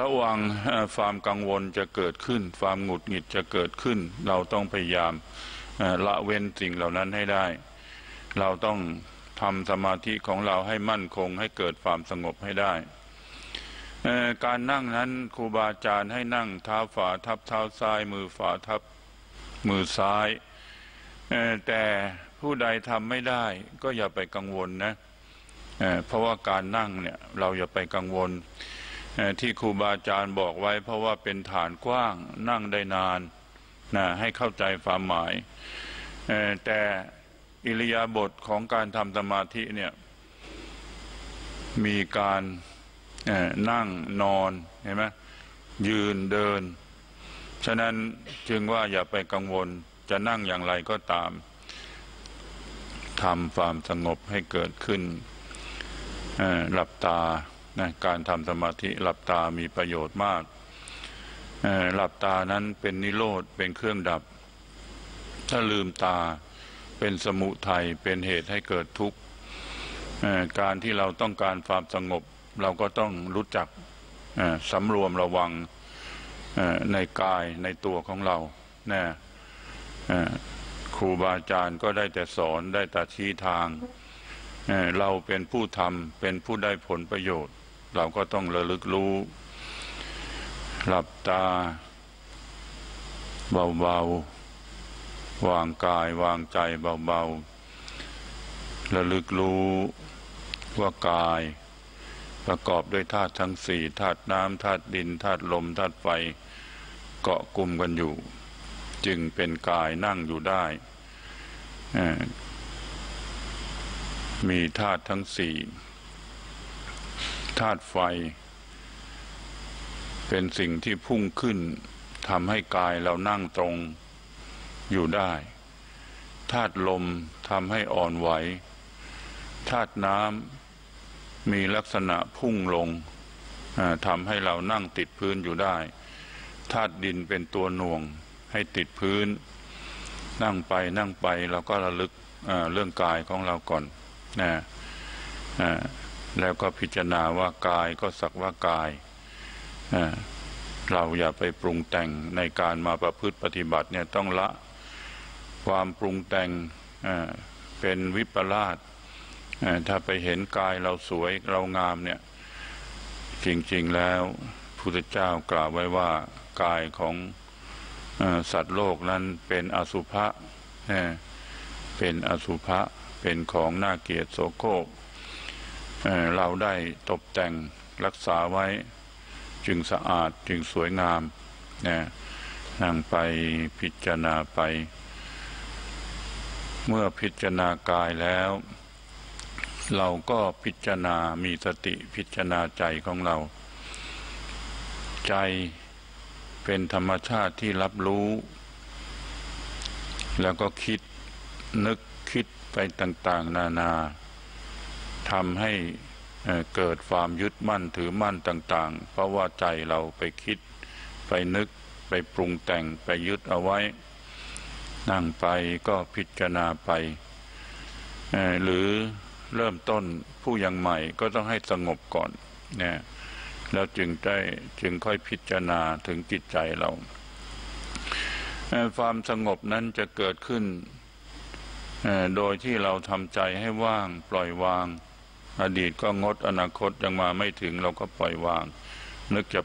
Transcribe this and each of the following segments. ระวังความกังวลจะเกิดขึ้นความหงุดหงิดจะเกิดขึ้นเราต้องพยายามละเว้นสิ่งเหล่านั้นให้ได้เราต้องทำสมาธิของเราให้มั่นคงให้เกิดความสงบให้ได้การนั่งนั้นครูบาอาจารย์ให้นั่งเท้าฝ่าทับเท้าซ้ายมือฝ่าทับมือซ้ายแต่ผู้ใดทำไม่ได้ก็อย่าไปกังวลนะเพราะว่าการนั่งเนี่ยเราอย่าไปกังวลที่ครูบาอาจารย์บอกไว้เพราะว่าเป็นฐานกว้างนั่งได้นานนะให้เข้าใจความหมายแต่อิริยาบถของการทำสมาธิเนี่ยมีการนั่งนอนเห็นไหมยืนเดินฉะนั้นจึงว่าอย่าไปกังวลจะนั่งอย่างไรก็ตามทำความสงบให้เกิดขึ้นหลับตานะการทำสมาธิหลับตามีประโยชน์มากหลับตานั้นเป็นนิโรธเป็นเครื่องดับถ้าลืมตาเป็นสมุทัยเป็นเหตุให้เกิดทุกข์การที่เราต้องการความสงบเราก็ต้องรู้จักสำรวมระวังในกายในตัวของเรานะครูบาอาจารย์ก็ได้แต่สอนได้แต่ชี้ทางเราเป็นผู้ทำเป็นผู้ได้ผลประโยชน์เราก็ต้องระลึกรู้หลับตาเบาๆวางกายวางใจเบาๆระลึกรู้ว่ากายประกอบด้วยธาตุทั้งสี่ธาตุน้ำธาตุดินธาตุลมธาตุไฟเกาะกลุ่มกันอยู่จึงเป็นกายนั่งอยู่ได้มีธาตุทั้งสี่ธาตุไฟเป็นสิ่งที่พุ่งขึ้นทำให้กายเรานั่งตรงอยู่ได้ธาตุลมทำให้อ่อนไหวธาตุน้ำมีลักษณะพุ่งลงทำให้เรานั่งติดพื้นอยู่ได้ธาตุดินเป็นตัวหน่วงให้ติดพื้นนั่งไปนั่งไปเราก็ระลึกเรื่องกายของเราก่อนนะแล้วก็พิจารณาว่ากายก็สักว่ากายเราอย่าไปปรุงแต่งในการมาประพฤติปฏิบัติเนี่ยต้องละความปรุงแต่งเป็นวิปลาสถ้าไปเห็นกายเราสวยเรางามเนี่ยจริงๆแล้วพระพุทธเจ้ากล่าวไว้ว่ากายของสัตว์โลกนั้นเป็นอสุภะเป็นอสุภะเป็นของน่าเกลียดโสโครกเราได้ตกแต่งรักษาไว้จึงสะอาดจึงสวยงามนั่งไปพิจารณาไปเมื่อพิจารณากายแล้วเราก็พิจารณามีสติพิจารณาใจของเราใจเป็นธรรมชาติที่รับรู้แล้วก็คิดนึกคิดไปต่างๆนานาทำให้เกิดความยึดมั่นถือมั่นต่างๆเพราะว่าใจเราไปคิดไปนึกไปปรุงแต่งไปยึดเอาไว้นั่งไปก็พิจารณาไปหรือเริ่มต้นผู้ยังใหม่ก็ต้องให้สงบก่อนเนี่ยแล้วจึงค่อยพิจารณาถึงจิตใจเราความสงบนั้นจะเกิดขึ้นโดยที่เราทำใจให้ว่างปล่อยวางอดีตก็งดอนาคตยังมาไม่ถึงเราก็ปล่อยวางนึกจะ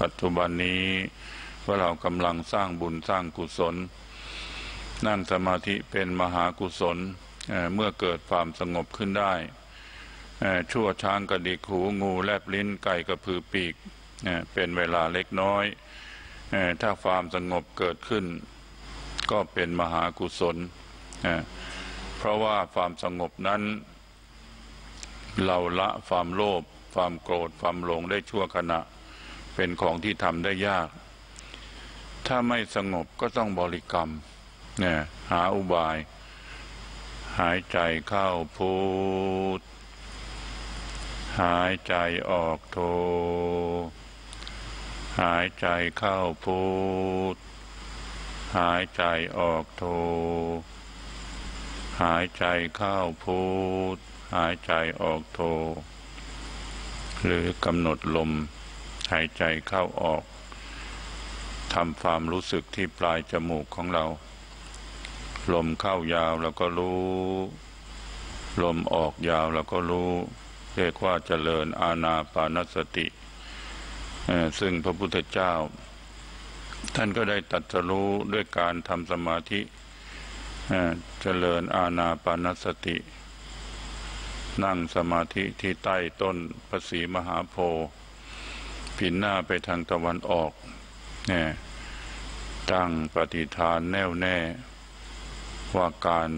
ปัจจุบันนี้ว่าเรากำลังสร้างบุญสร้างกุศลนั่งสมาธิเป็นมหากุศลเมื่อเกิดความสงบขึ้นได้ชั่วช้างกระดิกหูงูแลบลิ้นไก่กระพือปีกเป็นเวลาเล็กน้อยถ้าความสงบเกิดขึ้นก็เป็นมหากุศลเพราะว่าความสงบนั้นเราละความโลภความโกรธความหลงได้ชั่วขณะเป็นของที่ทำได้ยากถ้าไม่สงบก็ต้องบริกรรมหาอุบายหายใจเข้าพุทหายใจออกโทหายใจเข้าพุทหายใจออกโทหายใจเข้าพุทหายใจออกโทหรือกำหนดลม หายใจเข้าออกทำความรู้สึกที่ปลายจมูกของเราลมเข้ายาวเราก็รู้ลมออกยาวเราก็รู้เรียกว่าเจริญอานาปานสติซึ่งพระพุทธเจ้าท่านก็ได้ตรัสรู้ด้วยการทำสมาธิเจริญอานาปานสตินั่งสมาธิที่ใต้ต้นพระศรีมหาโพธิ์ผินหน้าไปทางตะวันออกตั้งปฏิฐานแน่วแน่ว่าการ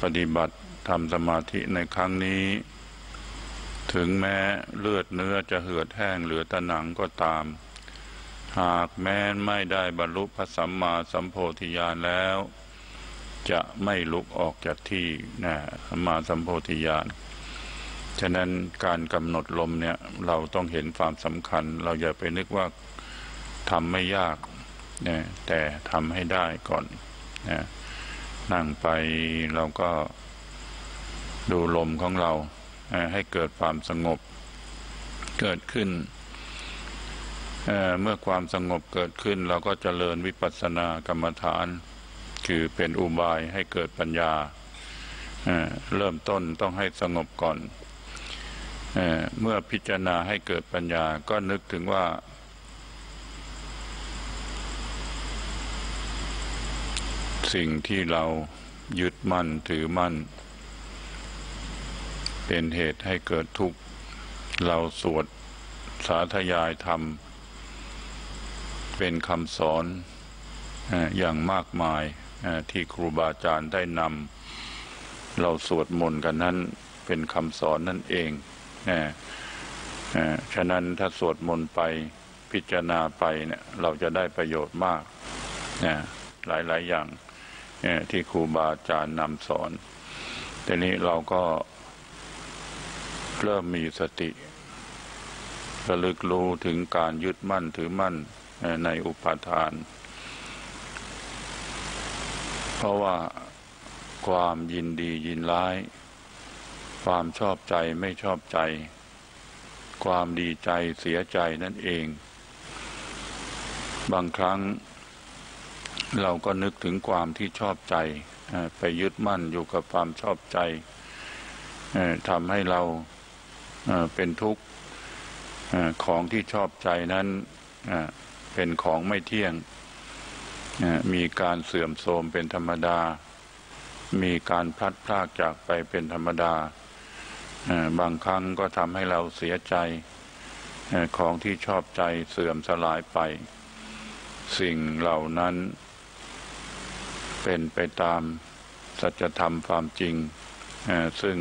ปฏิบัติทำสมาธิในครั้งนี้ถึงแม้เลือดเนื้อจะเหือดแห้งเหลือแต่หนังก็ตามหากแม้ไม่ได้บรรลุพระสัมมาสัมโพธิญาณแล้วจะไม่ลุกออกจากที่สัมมาสัมโพธิญาณฉะนั้นการกำหนดลมเนี่ยเราต้องเห็นความสำคัญเราอย่าไปนึกว่าทำไม่ยากแต่ทำให้ได้ก่อนนั่งไปเราก็ดูลมของเราให้เกิดความสงบเกิดขึ้นเมื่อความสงบเกิดขึ้นเราก็เจริญวิปัสสนากรรมฐานคือเป็นอุบายให้เกิดปัญญาเริ่มต้นต้องให้สงบก่อนเมื่อพิจารณาให้เกิดปัญญาก็นึกถึงว่าสิ่งที่เรายึดมั่นถือมั่นเป็นเหตุให้เกิดทุกข์เราสวดสาธยายธรรมเป็นคำสอนอย่างมากมายที่ครูบาอาจารย์ได้นำเราสวดมนต์กันนั้นเป็นคำสอนนั่นเองฉะนั้นถ้าสวดมนต์ไปพิจารณาไปเนี่ยเราจะได้ประโยชน์มากหลายอย่างที่ครูบาอาจารย์นำสอนทีนี้เราก็เริ่มมีสติระลึกรู้ถึงการยึดมั่นถือมั่นในอุปาทานเพราะว่าความยินดียินร้ายความชอบใจไม่ชอบใจความดีใจเสียใจนั่นเองบางครั้งเราก็นึกถึงความที่ชอบใจไปยึดมั่นอยู่กับความชอบใจทำให้เราเป็นทุกข์ของที่ชอบใจนั้นเป็นของไม่เที่ยงมีการเสื่อมโทรมเป็นธรรมดามีการพลัดพรากจากไปเป็นธรรมดาบางครั้งก็ทำให้เราเสียใจของที่ชอบใจเสื่อมสลายไปสิ่งเหล่านั้นเป็นไปตามสัจธรรมความจริงซึ่ง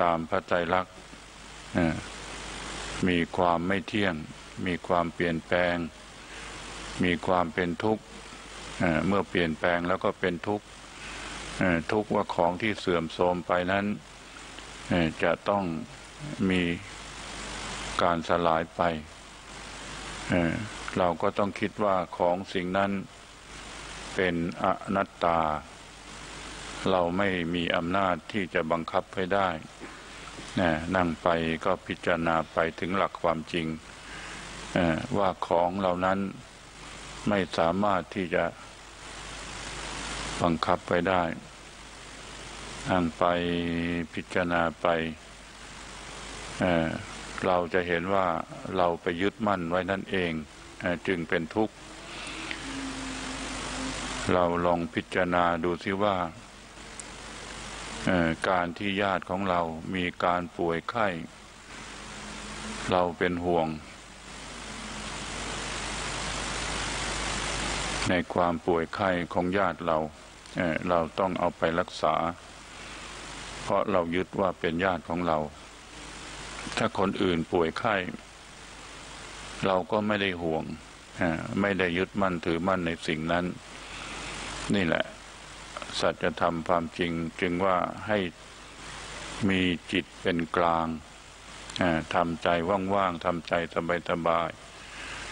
ตามพระไตรลักษณ์มีความไม่เที่ยงมีความเปลี่ยนแปลงมีความเป็นทุกข์เมื่อเปลี่ยนแปลงแล้วก็เป็นทุกข์ทุกข์ว่าของที่เสื่อมโทรมไปนั้นจะต้องมีการสลายไปเราก็ต้องคิดว่าของสิ่งนั้นเป็นอนัตตาเราไม่มีอำนาจที่จะบังคับให้ได้นั่งไปก็พิจารณาไปถึงหลักความจริงว่าของเหล่านั้นไม่สามารถที่จะบังคับไปได้นั่งไปพิจารณาไปเราจะเห็นว่าเราไปยึดมั่นไว้นั่นเองจึงเป็นทุกข์เราลองพิจารณาดูซิว่าการที่ญาติของเรามีการป่วยไข้เราเป็นห่วงในความป่วยไข้ของญาติเราเราต้องเอาไปรักษาเพราะเรายึดว่าเป็นญาติของเราถ้าคนอื่นป่วยไข้เราก็ไม่ได้ห่วงไม่ได้ยึดมั่นถือมั่นในสิ่งนั้นนี่แหละสัจธรรมความจริงจึงว่าให้มีจิตเป็นกลางทำใจว่างๆทำใจสบาย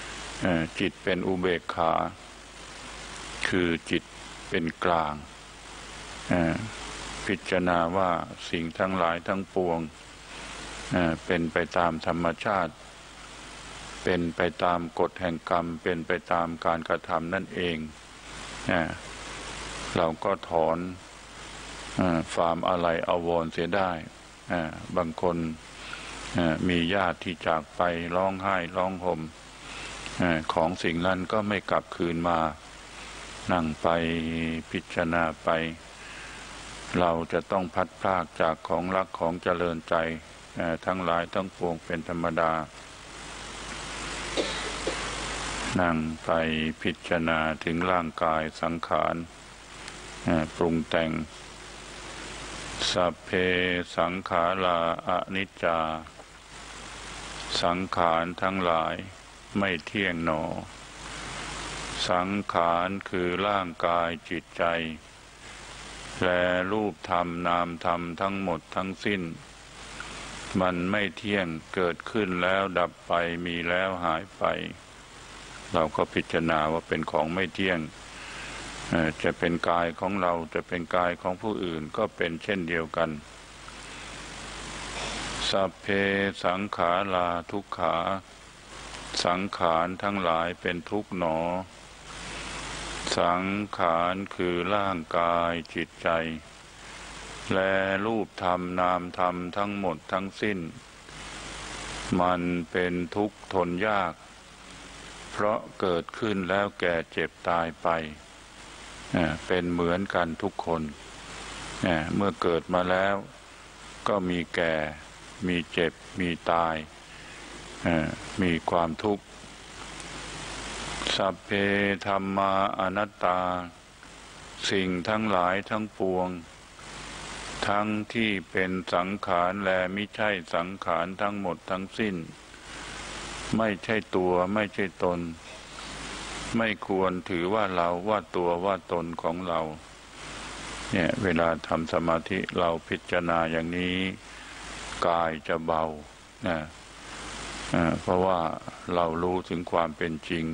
ๆจิตเป็นอุเบกขาคือจิตเป็นกลางพิจารณาว่าสิ่งทั้งหลายทั้งปวงเป็นไปตามธรรมชาติ เป็นไปตามกฎแห่งกรรมเป็นไปตามการกระทำนั่นเองเราก็ถอนความอาลัยอาวรณ์เสียได้บางคนมีญาติที่จากไปร้องไห้ร้องห่มของสิ่งนั้นก็ไม่กลับคืนมานั่งไปพิจารณาไปเราจะต้องพัดพรากจากของรักของเจริญใจทั้งหลายทั้งปวงเป็นธรรมดานั่งไปพิจารณาถึงร่างกายสังขารปรุงแต่งสัพเพสังขาราอนิจจาสังขารทั้งหลายไม่เที่ยงหนอสังขารคือร่างกายจิตใจและรูปธรรมนามธรรมทั้งหมดทั้งสิ้นมันไม่เที่ยงเกิดขึ้นแล้วดับไปมีแล้วหายไปเราก็พิจารณาว่าเป็นของไม่เที่ยงจะเป็นกายของเราจะเป็นกายของผู้อื่นก็เป็นเช่นเดียวกันสัพเพสังขาราทุกขาสังขารทั้งหลายเป็นทุกข์หนอสังขารคือร่างกายจิตใจและรูปธรรมนามธรรมทั้งหมดทั้งสิ้นมันเป็นทุกข์ทนยากเพราะเกิดขึ้นแล้วแก่เจ็บตายไปเป็นเหมือนกันทุกคนเมื่อเกิดมาแล้วก็มีแก่มีเจ็บมีตายมีความทุกข์สัพเพธัมมาอนัตตาสิ่งทั้งหลายทั้งปวงทั้งที่เป็นสังขารและมิใช่สังขารทั้งหมดทั้งสิ้นไม่ใช่ตัวไม่ใช่ตนไม่ควรถือว่าเราว่าตัวว่าตนของเราเนี่ยเวลาทำสมาธิเราพิจารณาอย่างนี้กายจะเบาเพราะว่าเรารู้ถึงความเป็นจริง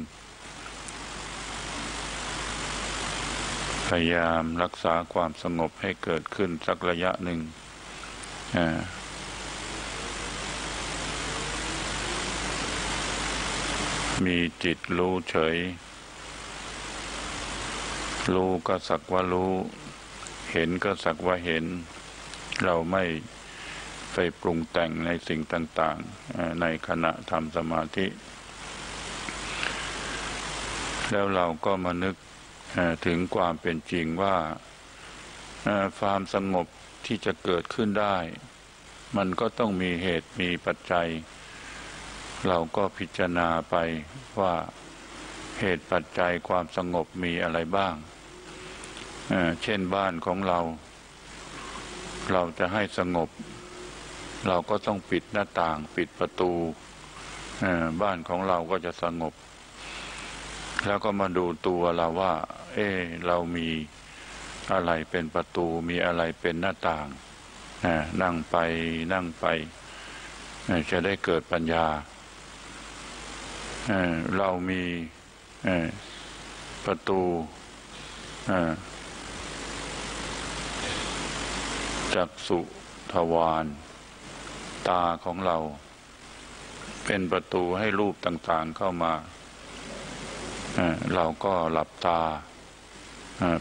พยายามรักษาความสงบให้เกิดขึ้นสักระยะหนึ่งมีจิตรู้เฉยรู้ก็สักว่ารู้เห็นก็สักว่าเห็นเราไม่ไปปรุงแต่งในสิ่งต่างๆในขณะทำสมาธิแล้วเราก็มานึกถึงความเป็นจริงว่าความสงบที่จะเกิดขึ้นได้มันก็ต้องมีเหตุมีปัจจัยเราก็พิจารณาไปว่าเหตุปัจจัยความสงบมีอะไรบ้างเช่นบ้านของเราเราจะให้สงบเราก็ต้องปิดหน้าต่างปิดประตูบ้านของเราก็จะสงบแล้วก็มาดูตัวเราว่าเรามีอะไรเป็นประตูมีอะไรเป็นหน้าต่างนั่งไปนั่งไปจะได้เกิดปัญญาเรามีประตูจักษุทวารตาของเราเป็นประตูให้รูปต่างๆเข้ามาเราก็หลับตา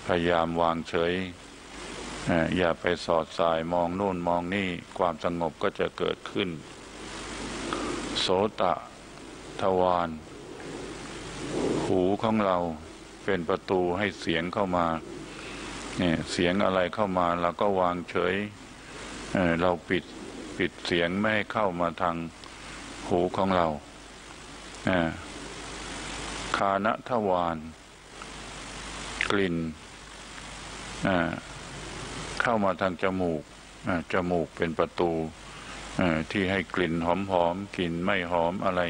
พยายามวางเฉยอย่าไปสอดสายมองโน่นมองนี่ความสงบก็จะเกิดขึ้นโสตทวารหูของเราเป็นประตูให้เสียงเข้ามาเนี่ยเสียงอะไรเข้ามาเราก็วางเฉยเราปิดเสียงไม่ให้เข้ามาทางหูของเราคานทวารกลิ่นเข้ามาทางจมูกจมูกเป็นประตูที่ให้กลิ่นหอมๆกลิ่นไม่หอมอะไร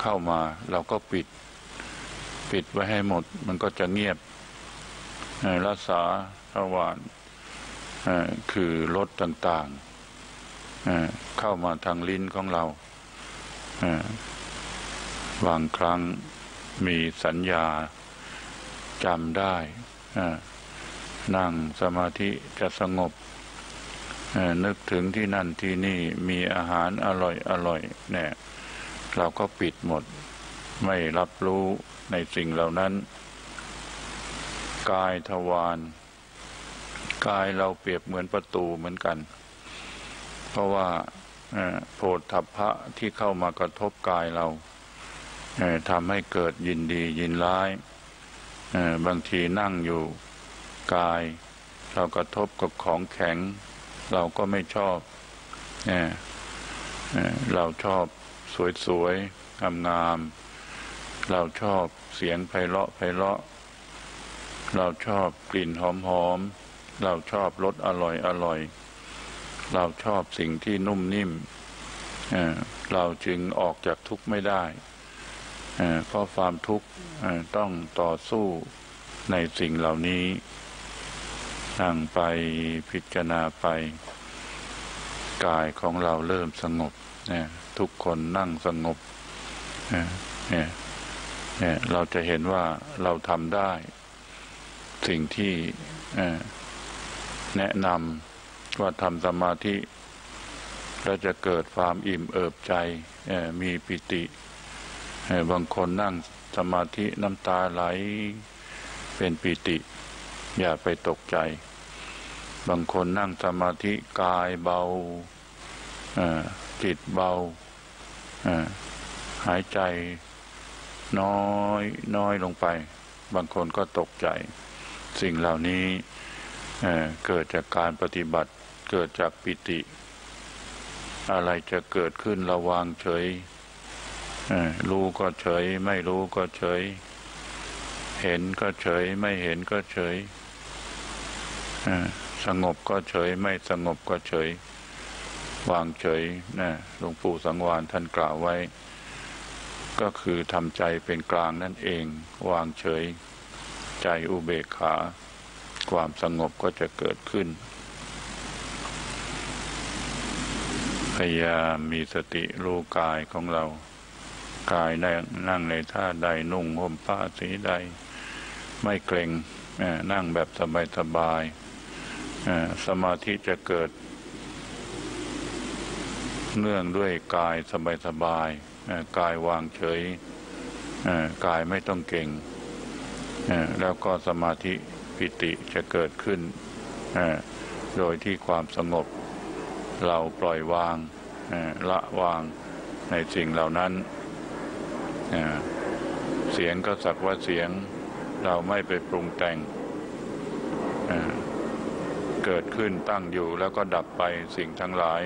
เข้ามาเราก็ปิดไว้ให้หมดมันก็จะเงียบรักษาทวารคือรสต่างๆเข้ามาทางลิ้นของเราบางครั้งมีสัญญาจำได้นั่งสมาธิจะสงบนึกถึงที่นั่นที่นี่มีอาหารอร่อยเนี่ย เราก็ปิดหมดไม่รับรู้ในสิ่งเหล่านั้นกายทวารกายเราเปรียบเหมือนประตูเหมือนกันเพราะว่าโผฏฐัพพะที่เข้ามากระทบกายเราทำให้เกิดยินดียินร้ายบางทีนั่งอยู่กายเรากระทบกับของแข็งเราก็ไม่ชอบเราชอบสวยๆงามๆเราชอบเสียงไพเราะไพเราะเราชอบกลิ่นหอมๆเราชอบรสอร่อยๆเราชอบสิ่งที่นุ่มนิ่มเราจึงออกจากทุกข์ไม่ได้เพราะความทุกข์ต้องต่อสู้ในสิ่งเหล่านี้นั่งไปพิจารณาไปกายของเราเริ่มสงบทุกคนนั่งสงบเราจะเห็นว่าเราทำได้สิ่งที่แนะนำว่าทำสมาธิเราจะเกิดความอิ่มเอิบใจมีปิติบางคนนั่งสมาธิน้ำตาไหลเป็นปิติอย่าไปตกใจบางคนนั่งสมาธิกายเบาจิตเบาหายใจน้อยน้อยลงไปบางคนก็ตกใจสิ่งเหล่านี้เกิดจากการปฏิบัติเกิดจากปิติอะไรจะเกิดขึ้นระวังเฉยรู้ก็เฉยไม่รู้ก็เฉยเห็นก็เฉยไม่เห็นก็เฉยสงบก็เฉยไม่สงบก็เฉยวางเฉยนะหลวงปู่สังวาลท่านกล่าวไว้ก็คือทำใจเป็นกลางนั่นเองวางเฉยใจอุเบกขาความสงบก็จะเกิดขึ้นพยายามมีสติรู้กายของเรากายนั่งในท่าใดนุ่งห่มผ้าสีใดไม่เกร็งนั่งแบบสบายๆสมาธิจะเกิดเนื่องด้วยกายสบายๆกายวางเฉยกายไม่ต้องเก่งแล้วก็สมาธิปิติจะเกิดขึ้นโดยที่ความสงบเราปล่อยวางละวางในสิ่งเหล่านั้นเสียงก็สักว่าเสียงเราไม่ไปปรุงแต่งเกิดขึ้นตั้งอยู่แล้วก็ดับไปสิ่งทั้งหลาย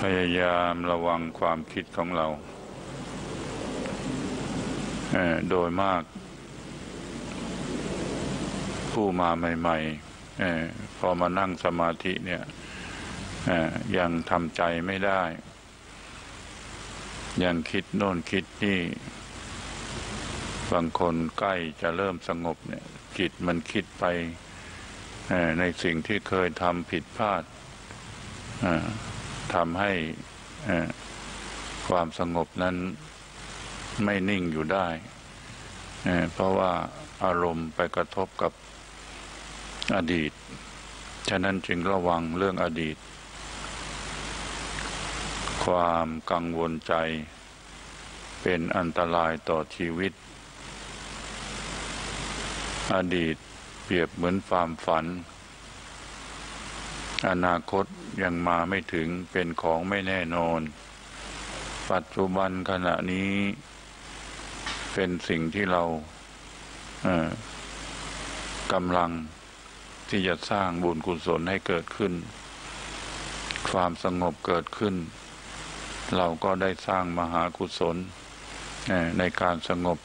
พยายามระวังความคิดของเราโดยมากผู้มาใหม่ๆพอมานั่งสมาธิเนี่ยยังทำใจไม่ได้ยังคิดโน่นคิดนี่บางคนใกล้จะเริ่มสงบเนี่ยจิตมันคิดไปในสิ่งที่เคยทำผิดพลาดทำให้ความสงบนั้นไม่นิ่งอยู่ได้เพราะว่าอารมณ์ไปกระทบกับอดีตฉะนั้นจึงระวังเรื่องอดีตความกังวลใจเป็นอันตรายต่อชีวิตอดีตเปรียบเหมือนความฝันอนาคตยังมาไม่ถึงเป็นของไม่แน่นอนปัจจุบันขณะนี้เป็นสิ่งที่เรากำลังที่จะสร้างบุญกุศลให้เกิดขึ้นความสงบเกิดขึ้นเราก็ได้สร้างมหากุศลในการสงบ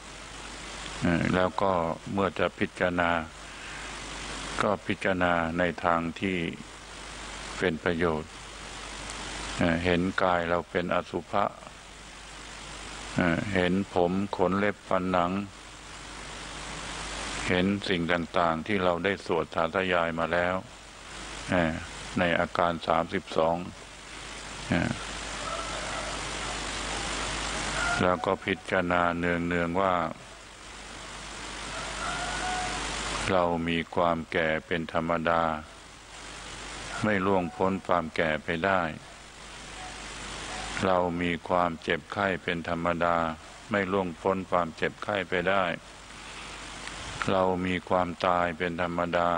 แล้วก็เมื่อจะพิจารณาก็พิจารณาในทางที่เป็นประโยชน์เห็นกายเราเป็นอสุภะเห็นผมขนเล็บฟันหนังเห็นสิ่งต่างๆที่เราได้สวดสาธยายมาแล้วในอาการ32แล้วก็พิจารณาเนืองๆว่า เรามีความแก่เป็นธรรมดาไม่ล่วงพ้นความแก่ไปได้เรามีความเจ็บไข้เป็นธรรมดาไม่ล่วงพ้นความเจ็บไข้ไปได้เรามีความตายเป็นธรรมดา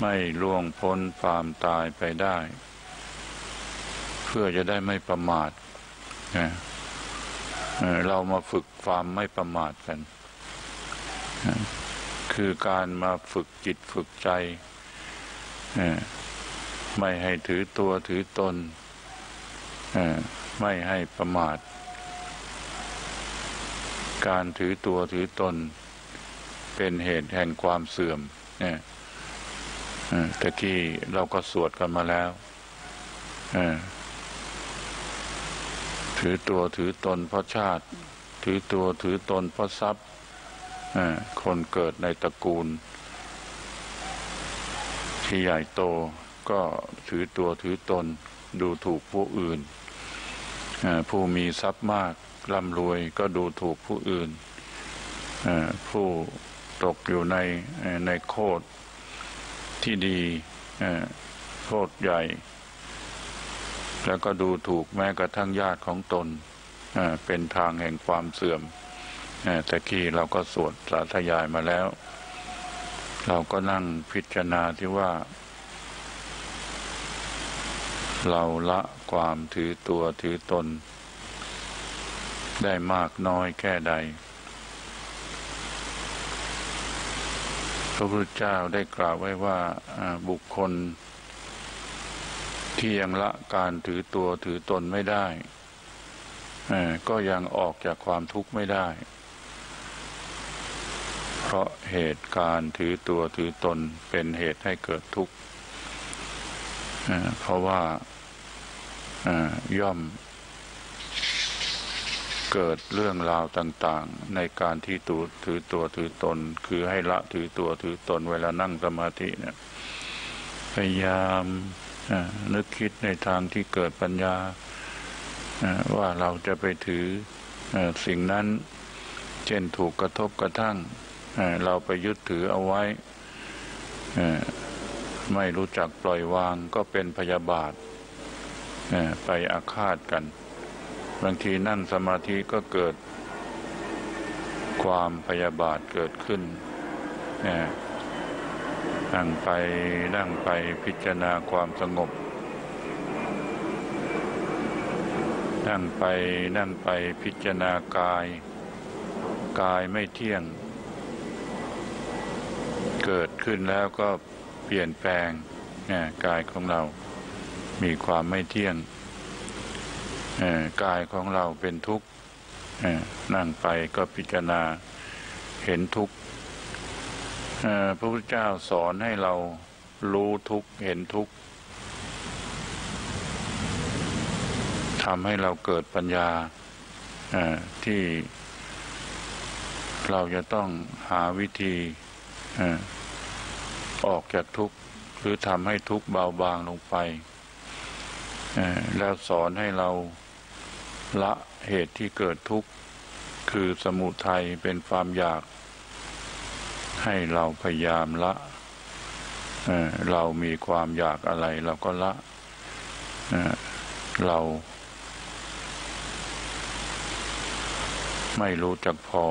ไม่ล่วงพ้นความตายไปได้เพื่อจะได้ไม่ประมาทเรามาฝึกความไม่ประมาทกันคือการมาฝึกจิตฝึกใจไม่ให้ถือตัวถือตนไม่ให้ประมาทการถือตัวถือตนเป็นเหตุแห่งความเสื่อมเนี่ยตะกี้เราก็สวดกันมาแล้วถือตัวถือตนเพราะชาติถือตัวถือตนเพราะทรัพย์คนเกิดในตระกูลที่ใหญ่โตก็ถือตัวถือตนดูถูกผู้อื่นผู้มีทรัพย์มากร่ำรวยก็ดูถูกผู้อื่นผู้ตกอยู่ในโคตรที่ดีโคตรใหญ่แล้วก็ดูถูกแม้กระทั่งญาติของตนเป็นทางแห่งความเสื่อมตะกี้เราก็สวดสาธยายมาแล้วเราก็นั่งพิจารณาที่ว่าเราละความถือตัวถือตนได้มากน้อยแค่ใดพระพุทธเจ้าได้กล่าวไว้ว่าบุคคลที่ยังละการถือตัวถือตนไม่ได้ก็ยังออกจากความทุกข์ไม่ได้เพราะเหตุการถือตัวถือตนเป็นเหตุให้เกิดทุกข์เพราะว่าย่อมเกิดเรื่องราวต่างๆในการที่ถือตัวถือตนคือให้ละถือตัวถือตนเวลานั่งสมาธิเนี่ยพยายามนึกคิดในทางที่เกิดปัญญาว่าเราจะไปถือสิ่งนั้นเช่นถูกกระทบกระทั่งเราไปยึดถือเอาไว้ไม่รู้จักปล่อยวางก็เป็นพยาบาทไปอาฆาตกันบางทีนั่งสมาธิก็เกิดความพยาบาทเกิดขึ้นนั่งไปพิจารณาความสงบนั่งไปพิจารณากายไม่เที่ยงเกิดขึ้นแล้วก็เปลี่ยนแปลงกายของเรามีความไม่เที่ยงกายของเราเป็นทุกข์นั่งไปก็พิจารณาเห็นทุกข์พระพุทธเจ้าสอนให้เรารู้ทุกข์เห็นทุกข์ทำให้เราเกิดปัญญาที่เราจะต้องหาวิธีออกจากทุกข์หรือทำให้ทุกข์เบาบางลงไปแล้วสอนให้เราละเหตุที่เกิดทุกข์คือสมุทัยเป็นความอยากให้เราพยายามละเรามีความอยากอะไรเราก็ละเราไม่รู้จักพอ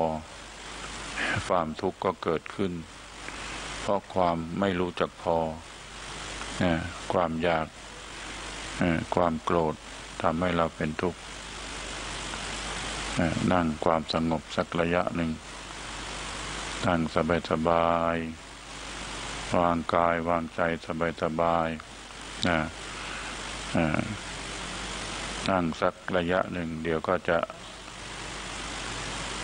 ความทุกข์ก็เกิดขึ้นเพราะความไม่รู้จักพอความอยากความโกรธทำให้เราเป็นทุกข์นั่งความสงบสักระยะหนึ่งนั่งสบายวางกายวางใจสบายนั่งสักระยะหนึ่งเดี๋ยวก็จะ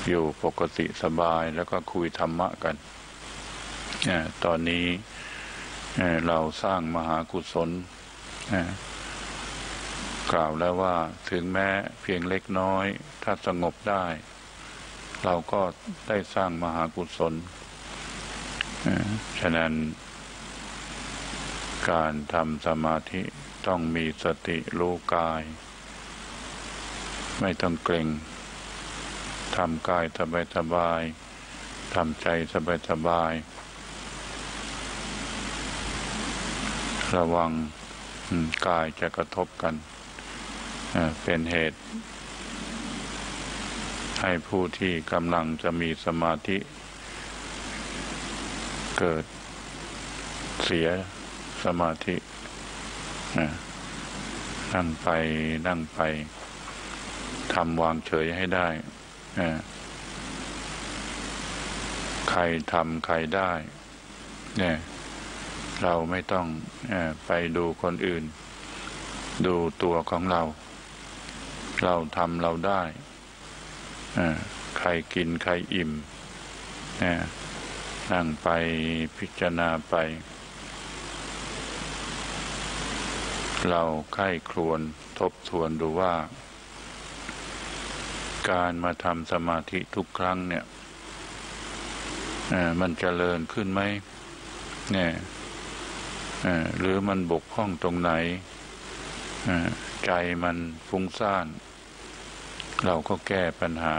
อยู่ปกติสบายแล้วก็คุยธรรมะกันตอนนี้เราสร้างมหากุศลกล่าวแล้วว่าถึงแม้เพียงเล็กน้อยถ้าสงบได้เราก็ได้สร้างมหากุศลฉะนั้นการทำสมาธิต้องมีสติรู้กายไม่ต้องเกร็งทำกายสบาย ทำใจสบายๆระวังกายจะกระทบกันเป็นเหตุให้ผู้ที่กำลังจะมีสมาธิเกิดเสียสมาธินั่งไปทำวางเฉยให้ได้ใครทำใครได้เนี่ยเราไม่ต้องไปดูคนอื่นดูตัวของเราเราทำเราได้ใครกินใครอิ่มนั่งไปพิจารณาไปเราใคร่ครวญทบทวนดูว่าการมาทำสมาธิทุกครั้งเนี่ยมันเจริญขึ้นไหมเนี่ยหรือมันบกพร่องตรงไหนใจมันฟุ้งซ่านเราก็แก้ปัญหา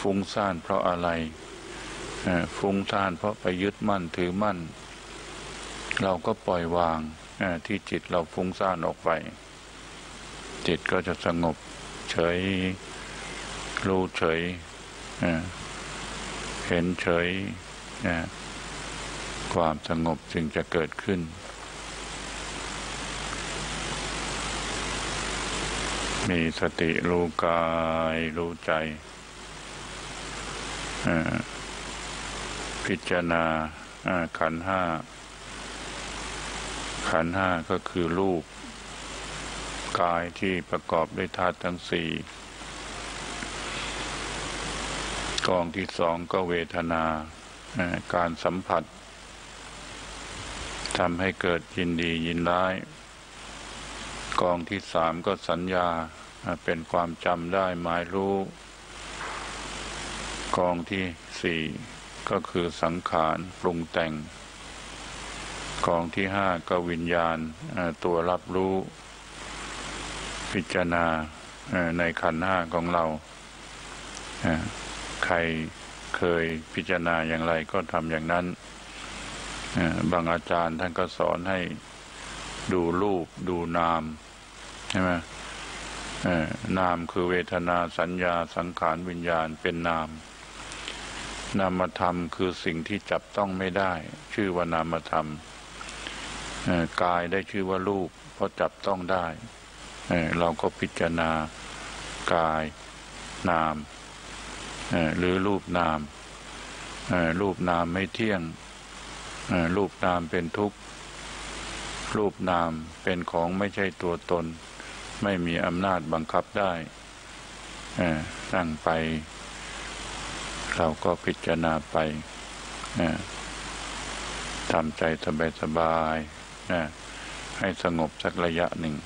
ฟุ้งซ่านเพราะอะไรฟุ้งซ่านเพราะไปยึดมั่นถือมั่นเราก็ปล่อยวางที่จิตเราฟุ้งซ่านออกไปจิตก็จะสงบเฉยรู้เฉยเห็นเฉยความสงบจึงจะเกิดขึ้นมีสติรู้กายรู้ใจพิจารณาขันธ์ 5ก็คือรูปกายที่ประกอบด้วยธาตุทั้งสี่กองที่สองก็เวทนาการสัมผัสทำให้เกิดยินดียินร้ายกองที่สามก็สัญญาเป็นความจำได้หมายรู้กองที่สี่ก็คือสังขารปรุงแต่งกองที่ห้าก็วิญญาณตัวรับรู้พิจารณาในขันธ์ 5ของเราใครเคยพิจารณาอย่างไรก็ทำอย่างนั้นบางอาจารย์ท่านก็สอนให้ดูรูปดูนามใช่ไหมนามคือเวทนาสัญญาสังขารวิญญาณเป็นนามนามธรรมคือสิ่งที่จับต้องไม่ได้ชื่อว่านามธรรมกายได้ชื่อว่ารูปเพราะจับต้องได้เราก็พิจารณากายนามหรือรูปนามรูปนามไม่เที่ยงรูปนามเป็นทุกข์รูปนามเป็นของไม่ใช่ตัวตนไม่มีอำนาจบังคับได้นั่งไปเราก็พิจารณาไปทำใจสบายๆให้สงบสักระยะหนึ่ง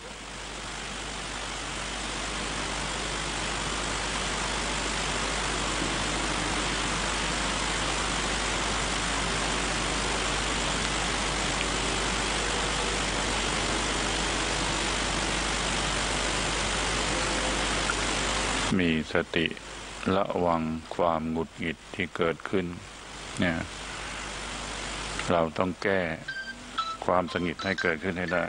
มีสติระวังความหงุดหงิดที่เกิดขึ้นเนี่ยเราต้องแก้ความสงบให้เกิดขึ้นให้ได้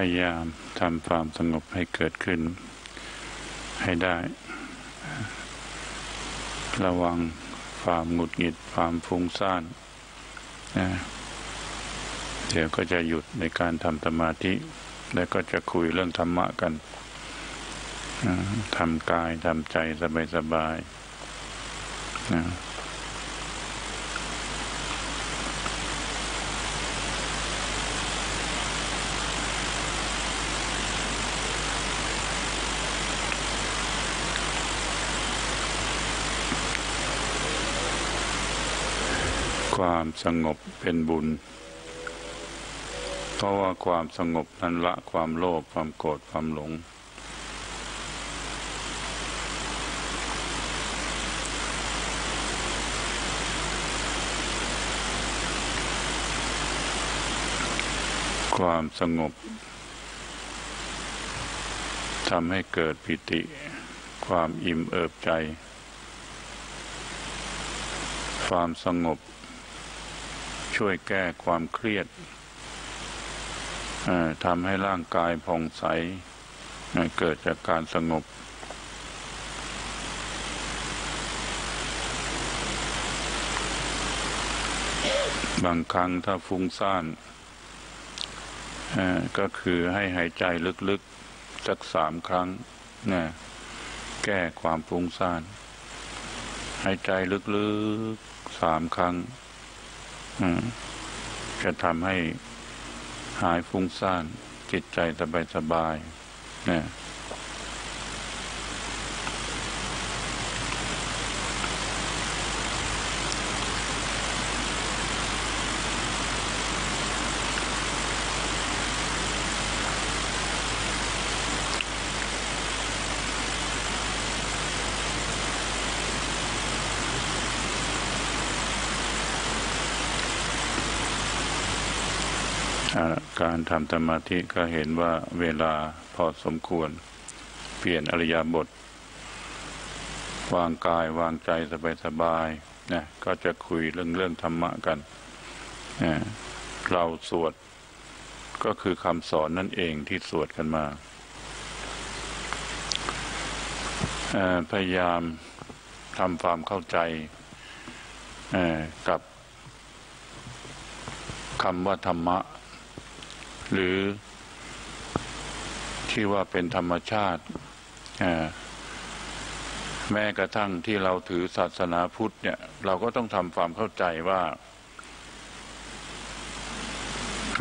พยายามทำความสงบให้เกิดขึ้นให้ได้ระวังความหงุดหงิดความฟุ้งซ่านเดี๋ยวก็จะหยุดในการทำสมาธิแล้วก็จะคุยเรื่องธรรมะกันทำกายทำใจสบายๆ ความสงบเป็นบุญเพราะว่าความสงบนั้นละความโลภความโกรธความหลงความสงบทำให้เกิดปิติความอิ่มเอิบใจความสงบช่วยแก้ความเครียดทำให้ร่างกายผ่องใสเกิดจากการสงบบางครั้งถ้าฟุ้งซ่านก็คือให้หายใจลึกๆสัก3 ครั้งนะแก้ความฟุ้งซ่านหายใจลึกๆ3 ครั้งจะทำให้หายฟุ้งซ่านจิตใจสบายๆนะการทำสมาธิก็เห็นว่าเวลาพอสมควรเปลี่ยนอริยบทวางกายวางใจสบายๆนะก็จะคุยเรื่องธรรมะกันเราสวดก็คือคำสอนนั่นเองที่สวดกันมาพยายามทำความเข้าใจกับคำว่าธรรมะหรือที่ว่าเป็นธรรมชาติแม้กระทั่งที่เราถือศาสนาพุทธเนี่ยเราก็ต้องทำความเข้าใจว่า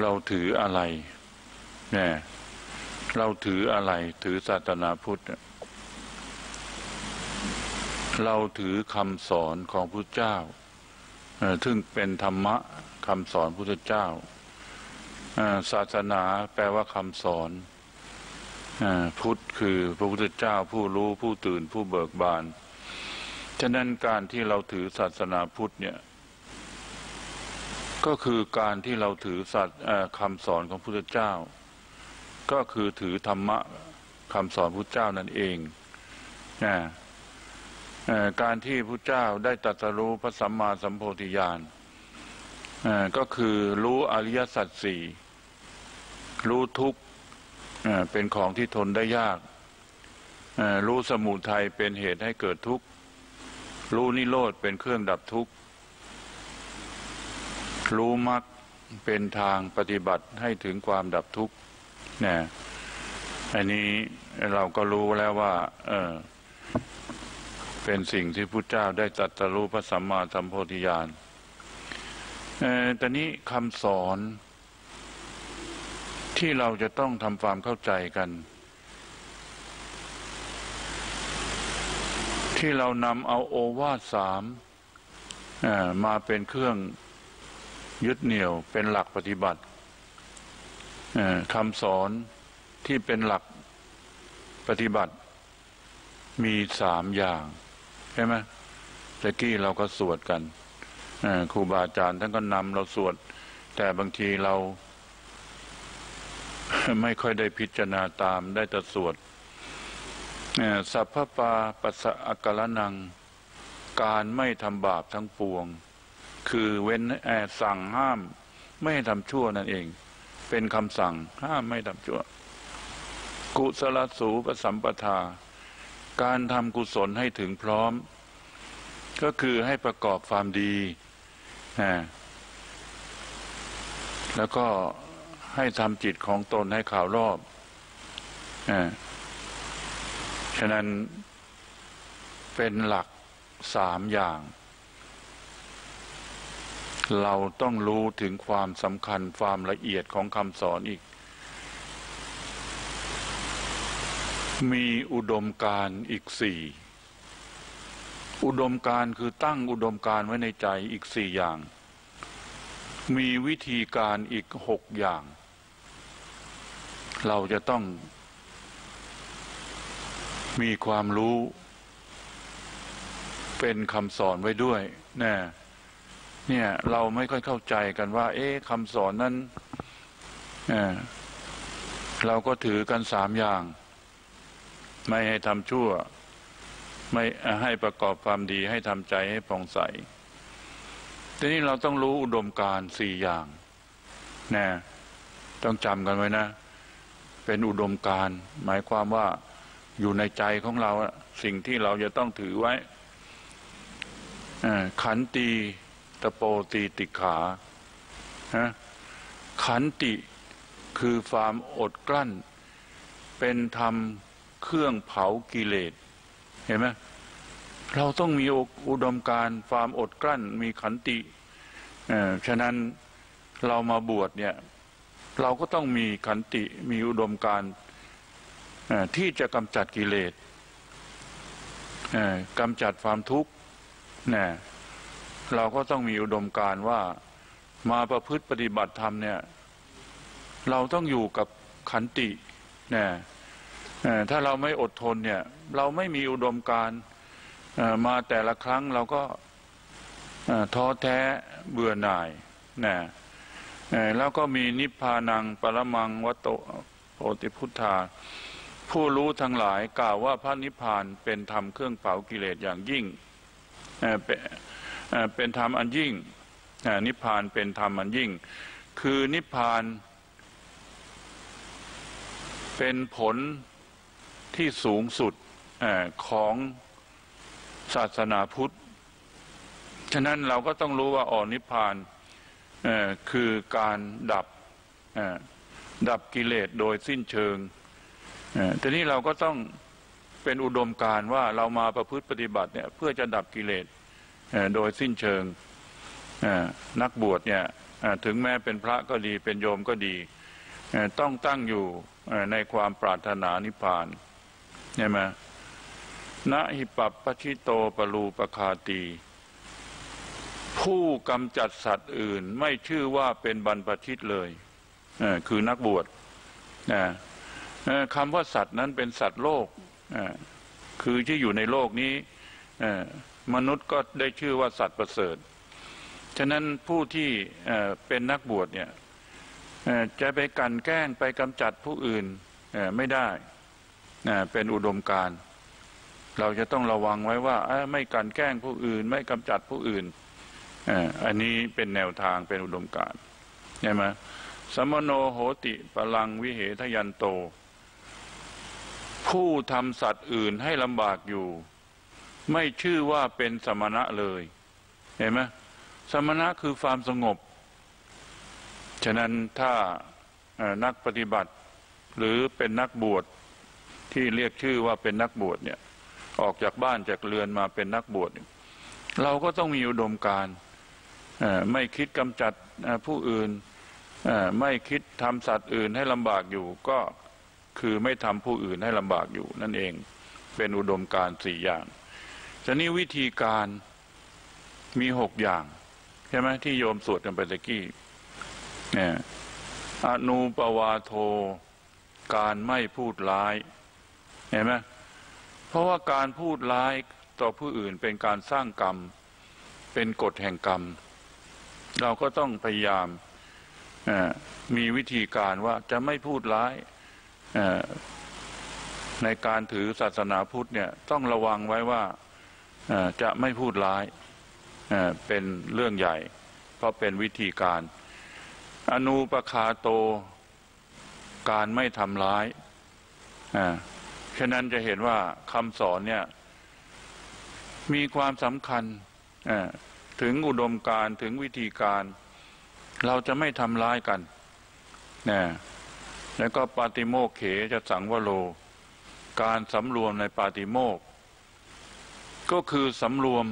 เราถืออะไรเนี่ยเราถืออะไรถือศาสนาพุทธเราถือคำสอนของพุทธเจ้าซึ่งเป็นธรรมะคำสอนพุทธเจ้าศาสนาแปลว่าคำสอนพุทธคือพระพุทธเจ้าผู้รู้ผู้ตื่นผู้เบิกบานฉะนั้นการที่เราถือศาสนาพุทธเนี่ยก็คือการที่เราถือคำสอนของพระพุทธเจ้าก็คือถือธรรมะคำสอนพระพุทธเจ้านั่นเองการที่พระพุทธเจ้าได้ตรัสรู้พระสัมมาสัมโพธิญาณก็คือรู้อริยสัจสี่รู้ทุกข์เป็นของที่ทนได้ยากรู้สมุทัยเป็นเหตุให้เกิดทุกข์รู้นิโรธเป็นเครื่องดับทุกข์รู้มรรคเป็นทางปฏิบัติให้ถึงความดับทุกข์เนี่ยอันนี้เราก็รู้แล้วว่าเป็นสิ่งที่พุทธเจ้าได้ตรัสรู้พระสัมมาสัมโพธิญาณตอนนี้คำสอนที่เราจะต้องทำความเข้าใจกันที่เรานำเอาโอวาท3มาเป็นเครื่องยึดเหนี่ยวเป็นหลักปฏิบัติคำสอนที่เป็นหลักปฏิบัติมี3 อย่างใช่ไหมตะกี้เราก็สวดกันครูบาอาจารย์ท่านก็นำเราสวดแต่บางทีเราไม่ค่อยได้พิจารณาตามได้แต่สวดสัพพปาปัสสะอกัลนังการไม่ทำบาปทั้งปวงคือเว้นสั่งห้ามไม่ให้ทำชั่วนั่นเองเป็นคำสั่งห้ามไม่ทำชั่วกุศลสูปสัมปทาการทำกุศลให้ถึงพร้อมก็คือให้ประกอบความดีแล้วก็ให้ทำจิตของตนให้ข่าวรอบฉะนั้นเป็นหลัก3 อย่างเราต้องรู้ถึงความสำคัญความละเอียดของคำสอนอีกมีอุดมการณ์อีก4อุดมการคือตั้งอุดมการไว้ในใจอีก4 อย่าง มีวิธีการอีก6อย่างเราจะต้องมีความรู้เป็นคำสอนไว้ด้วยเนี่ยเราไม่ค่อยเข้าใจกันว่าคำสอนนั้นเราก็ถือกัน3อย่างไม่ให้ทำชั่วไม่ให้ประกอบความดีให้ทำใจให้ผ่องใสทีนี้เราต้องรู้อุดมการณ์4อย่างนะต้องจำกันไว้นะเป็นอุดมการณ์หมายความว่าอยู่ในใจของเราสิ่งที่เราจะต้องถือไว้ขันติตโปตีติขาขันติคือความอดกลั้นเป็นธรรมเครื่องเผากิเลสเห็นไหมเราต้องมีอุดมการณ์ความอดกลั้นมีขันติฉะนั้นเรามาบวชเนี่ยเราก็ต้องมีขันติมีอุดมการณ์ที่จะกำจัดกิเลสกำจัดความทุกข์เนี่ยเราก็ต้องมีอุดมการณ์ว่ามาประพฤติปฏิบัติธรรมเนี่ยเราต้องอยู่กับขันติเนี่ยถ้าเราไม่อดทนเนี่ยเราไม่มีอุดมการณ์มาแต่ละครั้งเราก็ท้อแท้เบื่อหน่ายนะแล้วก็มีนิพพานังปรมังวัตโตโพธิพุทธาผู้รู้ทั้งหลายกล่าวว่าพระนิพพานเป็นธรรมเครื่องเผากิเลสอย่างยิ่งเป็นธรรมอันยิ่งนิพพานเป็นธรรมอันยิ่งคือนิพพานเป็นผลที่สูงสุดของศาสนาพุทธฉะนั้นเราก็ต้องรู้ว่านิพพานคือการดับกิเลสโดยสิ้นเชิงทีนี้เราก็ต้องเป็นอุดมการณ์ว่าเรามาประพฤติปฏิบัติเนี่ยเพื่อจะดับกิเลสโดยสิ้นเชิงนักบวชเนี่ยถึงแม้เป็นพระก็ดีเป็นโยมก็ดีต้องตั้งอยู่ในความปรารถนานิพพานใช่ไหมนะหิปัปปชิโตปรูปคาตีผู้กำจัดสัตว์อื่นไม่ชื่อว่าเป็นบรรพชิตเลยคือนักบวชคำว่าสัตว์นั้นเป็นสัตว์โลกคือที่อยู่ในโลกนี้มนุษย์ก็ได้ชื่อว่าสัตว์ประเสริฐฉะนั้นผู้ที่เป็นนักบวชเนี่ยจะไปกลั่นแกล้งไปกำจัดผู้อื่นไม่ได้เป็นอุดมการณ์เราจะต้องระวังไว้ว่าไม่กลั่นแกล้งผู้อื่นไม่กำจัดผู้อื่นอันนี้เป็นแนวทางเป็นอุดมการณ์ใช่ไหมสมโนโหติปลังวิเหทยันโตผู้ทำสัตว์อื่นให้ลำบากอยู่ไม่ชื่อว่าเป็นสมณะเลยเห็นไหมสมณะคือความสงบฉะนั้นถ้านักปฏิบัติหรือเป็นนักบวชที่เรียกชื่อว่าเป็นนักบวชเนี่ยออกจากบ้านจากเรือนมาเป็นนักบวชเราก็ต้องมีอุดมการณ์ไม่คิดกำจัดผู้อื่นไม่คิดทำสัตว์อื่นให้ลำบากอยู่ก็คือไม่ทำผู้อื่นให้ลำบากอยู่นั่นเองเป็นอุดมการณ์4อย่างฉะนี้วิธีการมี6อย่างใช่ไหมที่โยมสวดกันไปตะกี้อนุปวาโทการไม่พูดร้ายเห็นไหมเพราะว่าการพูดร้ายต่อผู้อื่นเป็นการสร้างกรรมเป็นกฎแห่งกรรมเราก็ต้องพยายามมีวิธีการว่าจะไม่พูดร้ายในการถือศาสนาพุทธเนี่ยต้องระวังไว้ว่าจะไม่พูดร้ายเป็นเรื่องใหญ่เพราะเป็นวิธีการอนุปคาโตการไม่ทำร้ายฉะนั้นจะเห็นว่าคำสอนเนี่ยมีความสำคัญถึงอุดมการถึงวิธีการเราจะไม่ทำร้ายกันแล้วก็ปาติโมกเขจะสังวโรการสำรวมในปาติโมกก็คือสำรวม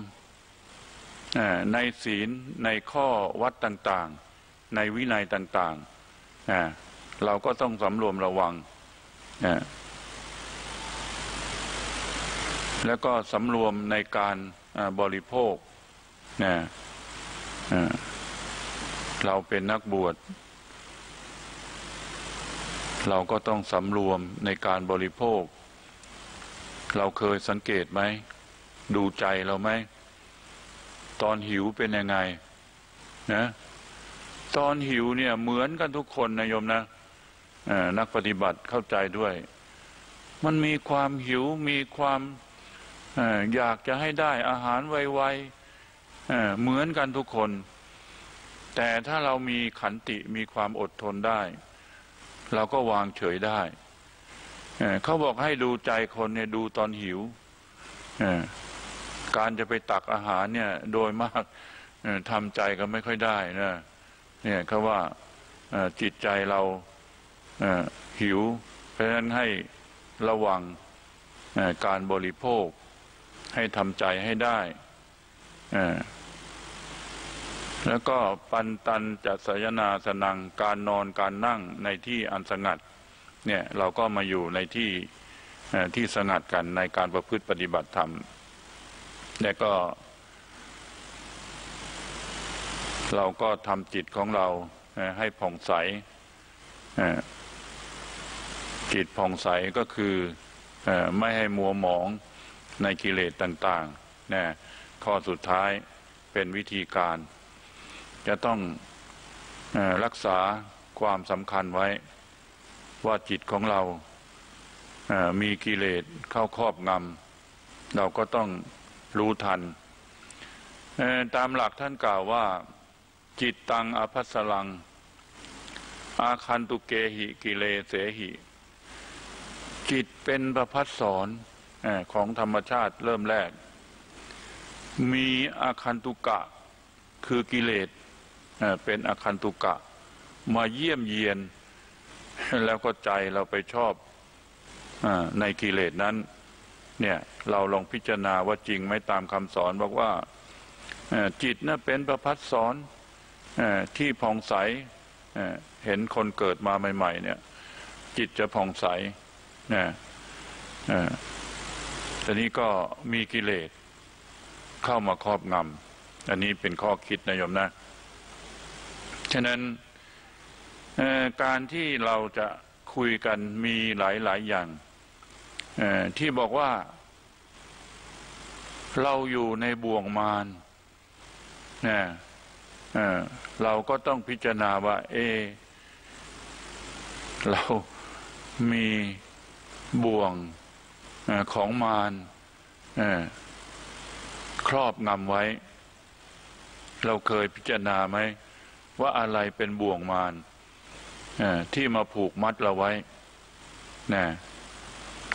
ในศีลในข้อวัดต่างๆในวินัยต่างๆเราก็ต้องสำรวมระวังแล้วก็สำรวมในการบริโภค เราเป็นนักบวชเราก็ต้องสำรวมในการบริโภคเราเคยสังเกตไหมดูใจเราไหมตอนหิวเป็นยังไงนะตอนหิวเนี่ยเหมือนกันทุกคนนะโยมนะนักปฏิบัติเข้าใจด้วยมันมีความหิวมีความอยากจะให้ได้อาหารไวๆเหมือนกันทุกคนแต่ถ้าเรามีขันติมีความอดทนได้เราก็วางเฉยได้เขาบอกให้ดูใจคนเนี่ยดูตอนหิวการจะไปตักอาหารเนี่ยโดยมากทำใจก็ไม่ค่อยได้นะเนี่ยเขาว่าจิตใจเราหิวเพราะฉะนั้นให้ระวังการบริโภคให้ทำใจให้ได้แล้วก็ปันตันจัสยนาสนังการนอนการนั่งในที่อันสงัดเนี่ยเราก็มาอยู่ในที่ที่สงัดกันในการประพฤติปฏิบัติธรรมแล้วก็เราก็ทำจิตของเราให้ผ่องใสจิตผ่องใสก็คือไม่ให้มัวหมองในกิเลสต่างๆนะข้อสุดท้ายเป็นวิธีการจะต้องรักษาความสำคัญไว้ว่าจิตของเรามีกิเลสเข้าครอบงำเราก็ต้องรู้ทันตามหลักท่านกล่าวว่าจิตตังอภัสรังอาคันตุเกหิกิเลเสหิจิตเป็นประภัสสรของธรรมชาติเริ่มแรกมีอาคันตุกะคือกิเลสเป็นอาคันตุกะมาเยี่ยมเยียนแล้วก็ใจเราไปชอบในกิเลสนั้นเนี่ยเราลองพิจารณาว่าจริงไหมตามคำสอนบอกว่าจิตน่ะเป็นประภัสสรที่ผ่องใสเห็นคนเกิดมาใหม่ๆเนี่ยจิตจะผ่องใสนะแต่นี้ก็มีกิเลสเข้ามาครอบงำอันนี้เป็นข้อคิดนะโยมนะฉะนั้นการที่เราจะคุยกันมีหลายอย่างที่บอกว่าเราอยู่ในบ่วงมารนะเราก็ต้องพิจารณาว่าเรามีบ่วงของมารครอบงำไว้เราเคยพิจารณาไหมว่าอะไรเป็นบ่วงมารที่มาผูกมัดเราไว้นะ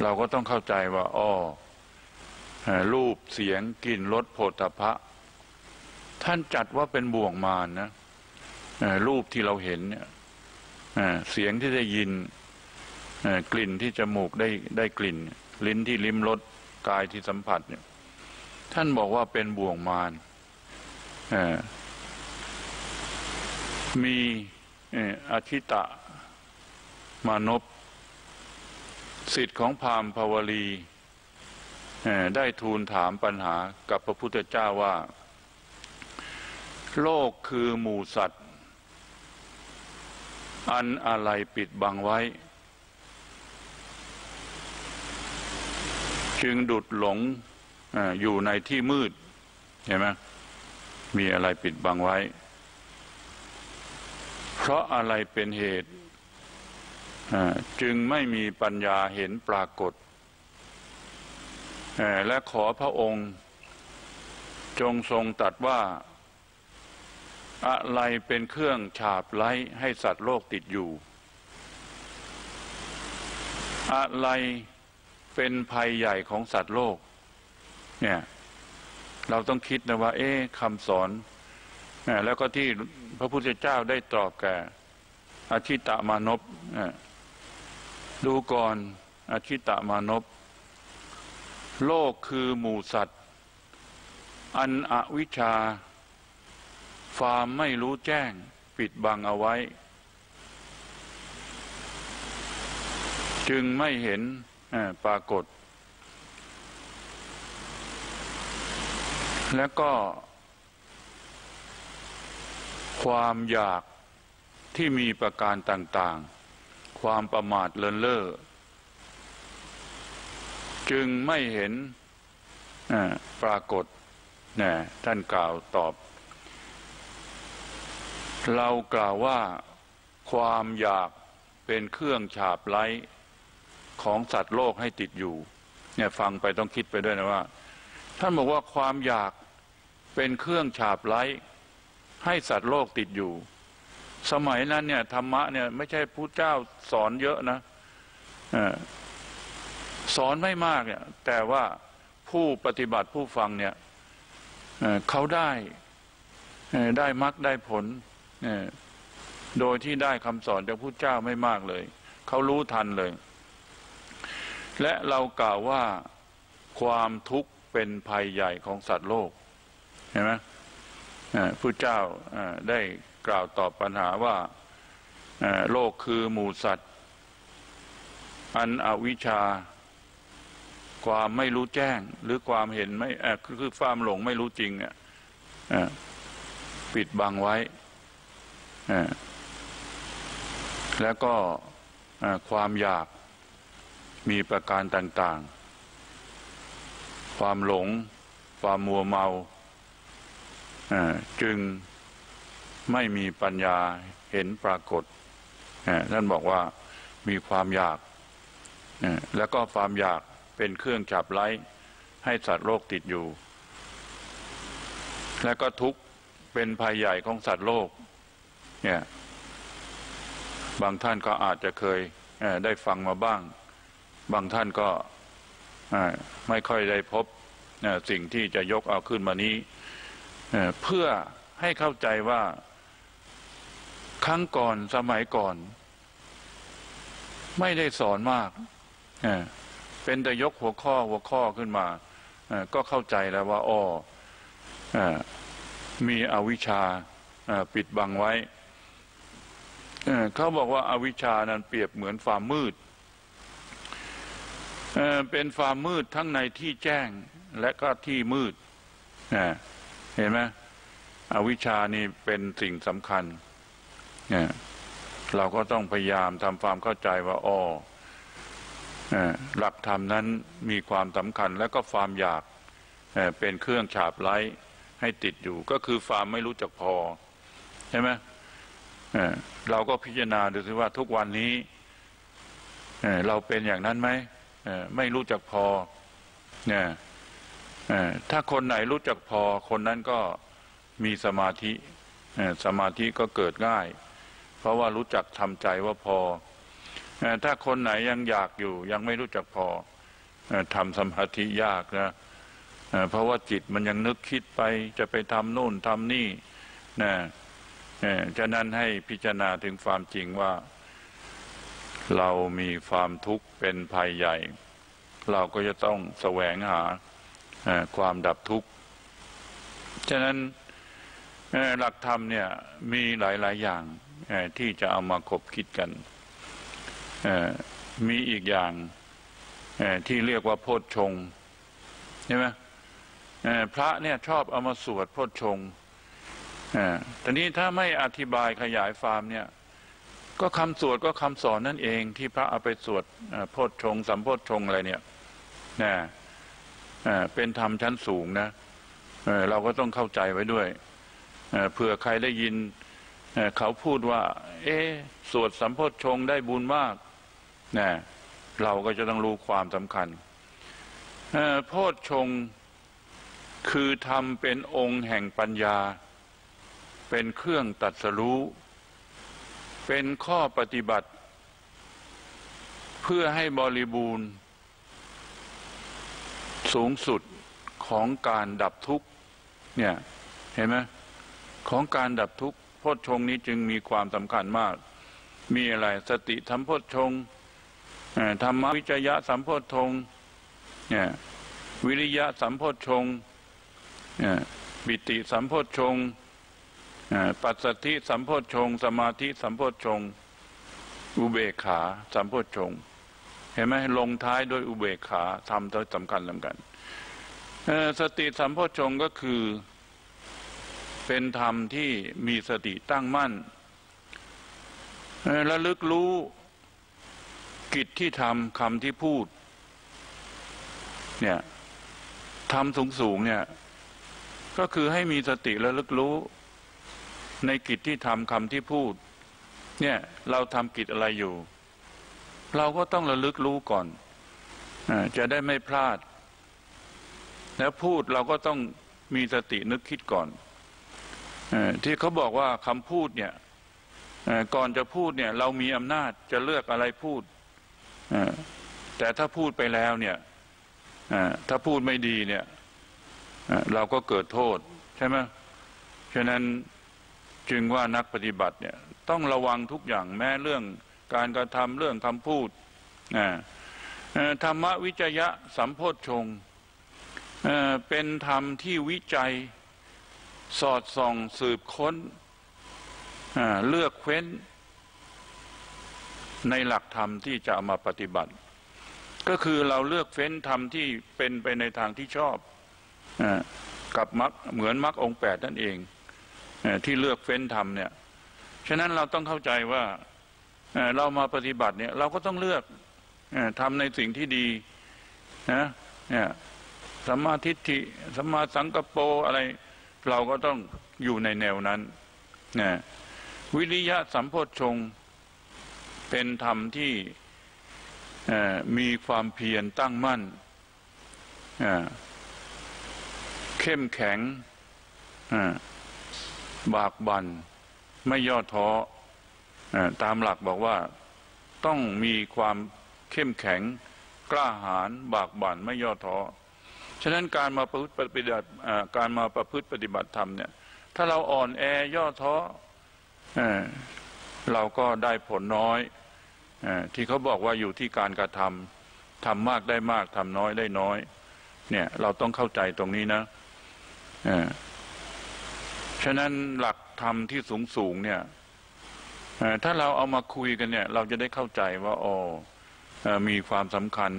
เราก็ต้องเข้าใจว่ารูปเสียงกลิ่นรสโผฏฐัพพะท่านจัดว่าเป็นบ่วงมารนะรูปที่เราเห็นเสียงที่ได้ยินกลิ่นที่จมูกได้กลิ่นลิ้นที่ลิ้มรสกายที่สัมผัสเนี่ยท่านบอกว่าเป็นบ่วงมารมีอชิตะมานพศิษย์ของพราหมณ์ภาวลีได้ทูลถามปัญหากับพระพุทธเจ้าว่าโลกคือหมู่สัตว์อันอะไรปิดบังไว้จึงดุจหลงอยู่ในที่มืดเห็นไหมมีอะไรปิดบังไว้เพราะอะไรเป็นเหตุจึงไม่มีปัญญาเห็นปรากฏและขอพระองค์จงทรงตรัสว่าอะไรเป็นเครื่องฉาบไล้ให้สัตว์โลกติดอยู่อะไรเป็นภัยใหญ่ของสัตว์โลกเนี่ยเราต้องคิดนะว่าคำสอนแล้วก็ที่พระพุทธเจ้าได้ตอบแก่อชิตะมานพดูก่อนอชิตะมานพโลกคือหมู่สัตว์อันอวิชชาความไม่รู้แจ้งปิดบังเอาไว้จึงไม่เห็นปรากฏแล้วก็ ความอยากที่มีประการต่างๆความประมาทเลินเล่อจึงไม่เห็นปรากฏนะท่านกล่าวตอบเรากล่าวว่าความอยากเป็นเครื่องฉาบไล้ของสัตว์โลกให้ติดอยู่เนี่ยฟังไปต้องคิดไปด้วยนะว่าท่านบอกว่าความอยากเป็นเครื่องฉาบไล้ให้สัตว์โลกติดอยู่สมัยนั้นเนี่ยธรรมะเนี่ยไม่ใช่พุทธเจ้าสอนเยอะนะสอนไม่มากเนี่ยแต่ว่าผู้ปฏิบัติผู้ฟังเนี่ยเขาได้มรรคได้ผลโดยที่ได้คำสอนจากพุทธเจ้าไม่มากเลยเขารู้ทันเลยและเรากล่าวว่าความทุกข์เป็นภัยใหญ่ของสัตว์โลกเห็นไหมพุทธเจ้าได้กล่าวตอบปัญหาว่าโลกคือหมู่สัตว์อันอวิชชาความไม่รู้แจ้งหรือความเห็นไม่คือความหลงไม่รู้จริงเนี่ยปิดบังไว้แล้วก็ความอยากมีประการต่างๆความหลงความมัวเมาจึงไม่มีปัญญาเห็นปรากฏท่านบอกว่ามีความอยากแล้วก็ความอยากเป็นเครื่องจับไล่ให้สัตว์โลกติดอยู่และก็ทุกข์เป็นภัยใหญ่ของสัตว์โลกเนี่ยบางท่านก็อาจจะเคยได้ฟังมาบ้างบางท่านก็ไม่ค่อยได้พบสิ่งที่จะยกเอาขึ้นมานี้เพื่อให้เข้าใจว่าครั้งก่อนสมัยก่อนไม่ได้สอนมากเป็นแต่ยกหัวข้อขึ้นมาก็เข้าใจแล้วว่าอ๋อมีอวิชชาปิดบังไว้เขาบอกว่าอวิชชานั้นเปรียบเหมือนความมืดเป็นความมืดทั้งในที่แจ้งและก็ที่มืดเห็นไหมอวิชชานี่เป็นสิ่งสำคัญเราก็ต้องพยายามทำความเข้าใจว่าอ๋อหลักธรรมนั้นมีความสำคัญและก็ความอยากเป็นเครื่องฉาบไล้ให้ติดอยู่ก็คือความไม่รู้จักพอใช่ไหมเราก็พิจารณาดูสิว่าทุกวันนี้เราเป็นอย่างนั้นไหมไม่รู้จักพอเนี่ยถ้าคนไหนรู้จักพอคนนั้นก็มีสมาธิสมาธิก็เกิดง่ายเพราะว่ารู้จักทำใจว่าพอถ้าคนไหนยังอยากอยู่ยังไม่รู้จักพอทำสมาธิยากนะเพราะว่าจิตมันยังนึกคิดไปจะไปทำโน่นทำนี่นะฉะนั้นให้พิจารณาถึงความจริงว่าเรามีความทุกข์เป็นภัยใหญ่เราก็จะต้องแสวงหาความดับทุกข์ฉะนั้นหลักธรรมเนี่ยมีหลายๆอย่างที่จะเอามาคบคิดกันมีอีกอย่างที่เรียกว่าโพชฌงค์ใช่ไหมพระเนี่ยชอบเอามาสวดโพชฌงค์แต่นี้ถ้าไม่อธิบายขยายความเนี่ยก็คำสวดก็คำสอนนั่นเองที่พระเอาไปสวดโพชฌงค์สัมโพชฌงค์อะไรเนี่ยนะเป็นธรรมชั้นสูงนะเราก็ต้องเข้าใจไว้ด้วยเผื่อใครได้ยินเขาพูดว่าสวดสัมโพชฌงค์ได้บุญมากนะเราก็จะต้องรู้ความสำคัญโพชฌงค์คือธรรมเป็นองค์แห่งปัญญาเป็นเครื่องตรัสรู้เป็นข้อปฏิบัติเพื่อให้บริบูรณ์สูงสุดของการดับทุกข์เนี่ยเห็นไหมของการดับทุกข์โพชฌงค์นี้จึงมีความสำคัญมากมีอะไรสติสัมโพชฌงค์ธรรมวิจยะสัมโพชฌงค์เนี่ยวิริยะสัมโพชฌงค์ปิติสัมโพชฌงค์ปัสสัทธิสัมโพชฌงค์สมาธิสัมโพชฌงค์อุเบกขาสัมโพชฌงค์เห็นไหมลงท้ายด้วยอุเบกขาทำตัวสำคัญสติสัมโพชฌงค์ก็คือ เป็นธรรมที่มีสติตั้งมั่นและระลึกรู้กิจที่ทำคำที่พูดเนี่ยทำสูงๆเนี่ยก็คือให้มีสติระลึกรู้ในกิจที่ทำคำที่พูดเนี่ยเราทำกิจอะไรอยู่เราก็ต้องระลึกรู้ก่อนจะได้ไม่พลาดแล้วพูดเราก็ต้องมีสตินึกคิดก่อนที่เขาบอกว่าคำพูดเนี่ยก่อนจะพูดเนี่ยเรามีอำนาจจะเลือกอะไรพูดแต่ถ้าพูดไปแล้วเนี่ยถ้าพูดไม่ดีเนี่ยเราก็เกิดโทษใช่ไหมฉะนั้นจึงว่านักปฏิบัติเนี่ยต้องระวังทุกอย่างแม้เรื่องการกระทำเรื่องคำพูดธรรมวิจยะสัมโพชฌงค์เป็นธรรมที่วิจัยสอดส่องสืบค้นเลือกเว้นในหลักธรรมที่จะเอามาปฏิบัติก็คือเราเลือกเฟ้นธรรมที่เป็นไปในทางที่ชอบกับมรรคเหมือนมรรคองค์ 8นั่นเองที่เลือกเฟ้นธรรมเนี่ยฉะนั้นเราต้องเข้าใจว่าเรามาปฏิบัติเนี่ยเราก็ต้องเลือกทำในสิ่งที่ดีนะเนี่ยสัมมาทิฏฐิสัมมาสังกัปโปอะไรเราก็ต้องอยู่ในแนวนั้นนะวิริยะสัมโพชฌงค์เป็นธรรมที่มีความเพียรตั้งมั่นเข้มแข็งบากบั่นไม่ย่อท้อตามหลักบอกว่าต้องมีความเข้มแข็งกล้าหาญบากบั่นไม่ย่อท้อฉะนั้นการมาประพฤติปฏิบัติธรรมเนี่ยถ้าเราอ่อนแอย่อท้อเราก็ได้ผลน้อยที่เขาบอกว่าอยู่ที่การกระทำทำมากได้มากทำน้อยได้น้อยเนี่ยเราต้องเข้าใจตรงนี้นะฉะนั้นหลักธรรมที่สูงๆเนี่ยถ้าเราเอามาคุยกันเนี่ยเราจะได้เข้าใจว่าอ๋อมีความสำคัญ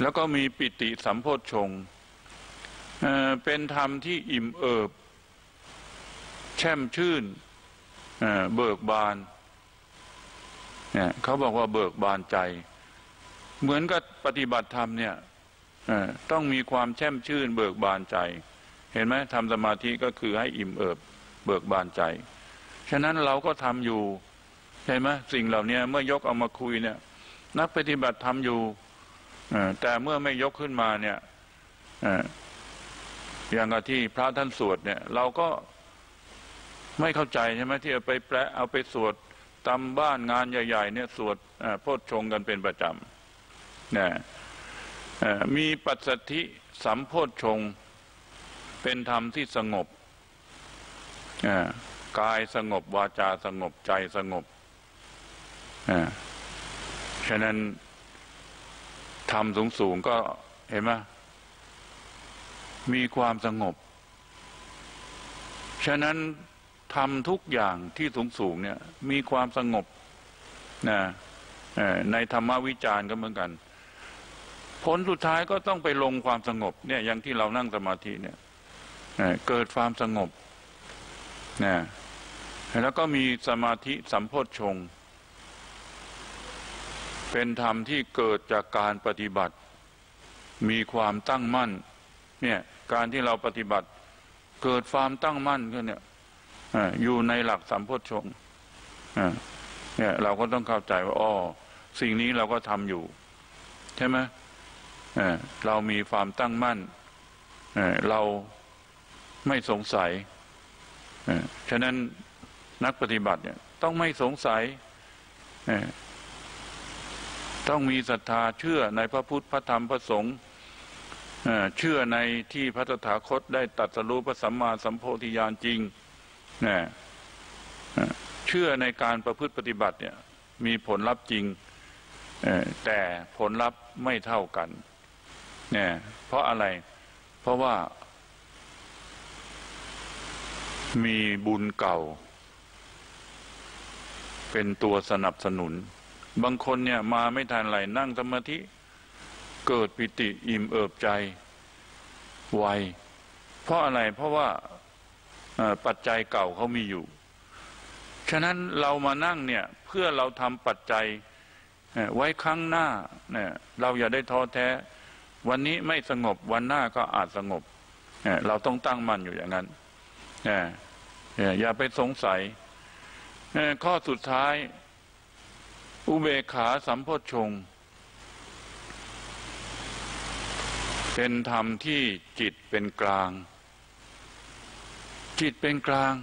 แล้วก็มีปิติสัมโพชฌงค์เป็นธรรมที่อิ่มเอิบแช่มชื่นเบิกบานเนี่ยเขาบอกว่าเบิกบานใจเหมือนกับปฏิบัติธรรมเนี่ยต้องมีความแช่มชื่นเบิกบานใจเห็นไหมทำสมาธิก็คือให้อิ่มเอิบเบิกบานใจฉะนั้นเราก็ทำอยู่ใช่ไหมสิ่งเหล่านี้เมื่อยกเอามาคุยเนี่ยนักปฏิบัติทำอยู่แต่เมื่อไม่ยกขึ้นมาเนี่ยอย่างที่พระท่านสวดเนี่ยเราก็ไม่เข้าใจใช่ไหมที่เอาไปแปลเอาไปสวดตามบ้านงานใหญ่ๆเนี่ยสวดโพชฌงค์กันเป็นประจำนะมีปัสสัทธิสัมโพชฌงค์เป็นธรรมที่สงบกายสงบวาจาสงบใจสงบฉะนั้นธรรมสูงๆก็เห็นไหมมีความสงบฉะนั้นทำทุกอย่างที่สูงๆเนี่ยมีความสงบนะในธรรมวิจารณ์ก็เหมือนกันผลสุดท้ายก็ต้องไปลงความสงบเนี่ยอย่างที่เรานั่งสมาธิเนี่ยเกิดความสงบนะแล้วก็มีสมาธิสัมโพชฌงค์เป็นธรรมที่เกิดจากการปฏิบัติมีความตั้งมั่นเนี่ยการที่เราปฏิบัติเกิดความตั้งมั่นขึ้นเนี่ยอยู่ในหลักสัมโพชฌงค์เนี่ยเราก็ต้องเข้าใจว่าอ๋อสิ่งนี้เราก็ทำอยู่ใช่ไหมเรามีความตั้งมั่นเราไม่สงสัยฉะนั้นนักปฏิบัติเนี่ยต้องไม่สงสัยต้องมีศรัทธาเชื่อในพระพุทธพระธรรมพระสงฆ์เชื่อในที่พระตถาคตได้ตรัสรู้พระสัมมาสัมโพธิญาณจริงเชื่อในการประพฤติปฏิบัติเนี่ยมีผลลัพธ์จริงแต่ผลลัพธ์ไม่เท่ากันเนี่ยเพราะอะไรเพราะว่ามีบุญเก่าเป็นตัวสนับสนุนบางคนเนี่ยมาไม่ทันไรนั่งสมาธิเกิดปิติอิ่มเอิบใจไวเพราะอะไรเพราะว่า ปัจจัยเก่าเขามีอยู่ฉะนั้นเรามานั่งเนี่ยเพื่อเราทำปัจจัยไว้ครั้งหน้าเนี่ยเราอย่าได้ท้อแท้วันนี้ไม่สงบวันหน้าก็อาจสงบเราต้องตั้งมั่นอยู่อย่างนั้นอย่าไปสงสัยข้อสุดท้ายอุเบกขาสัมโพชฌงค์เป็นธรรมที่จิตเป็นกลางจิตเป็นกลาง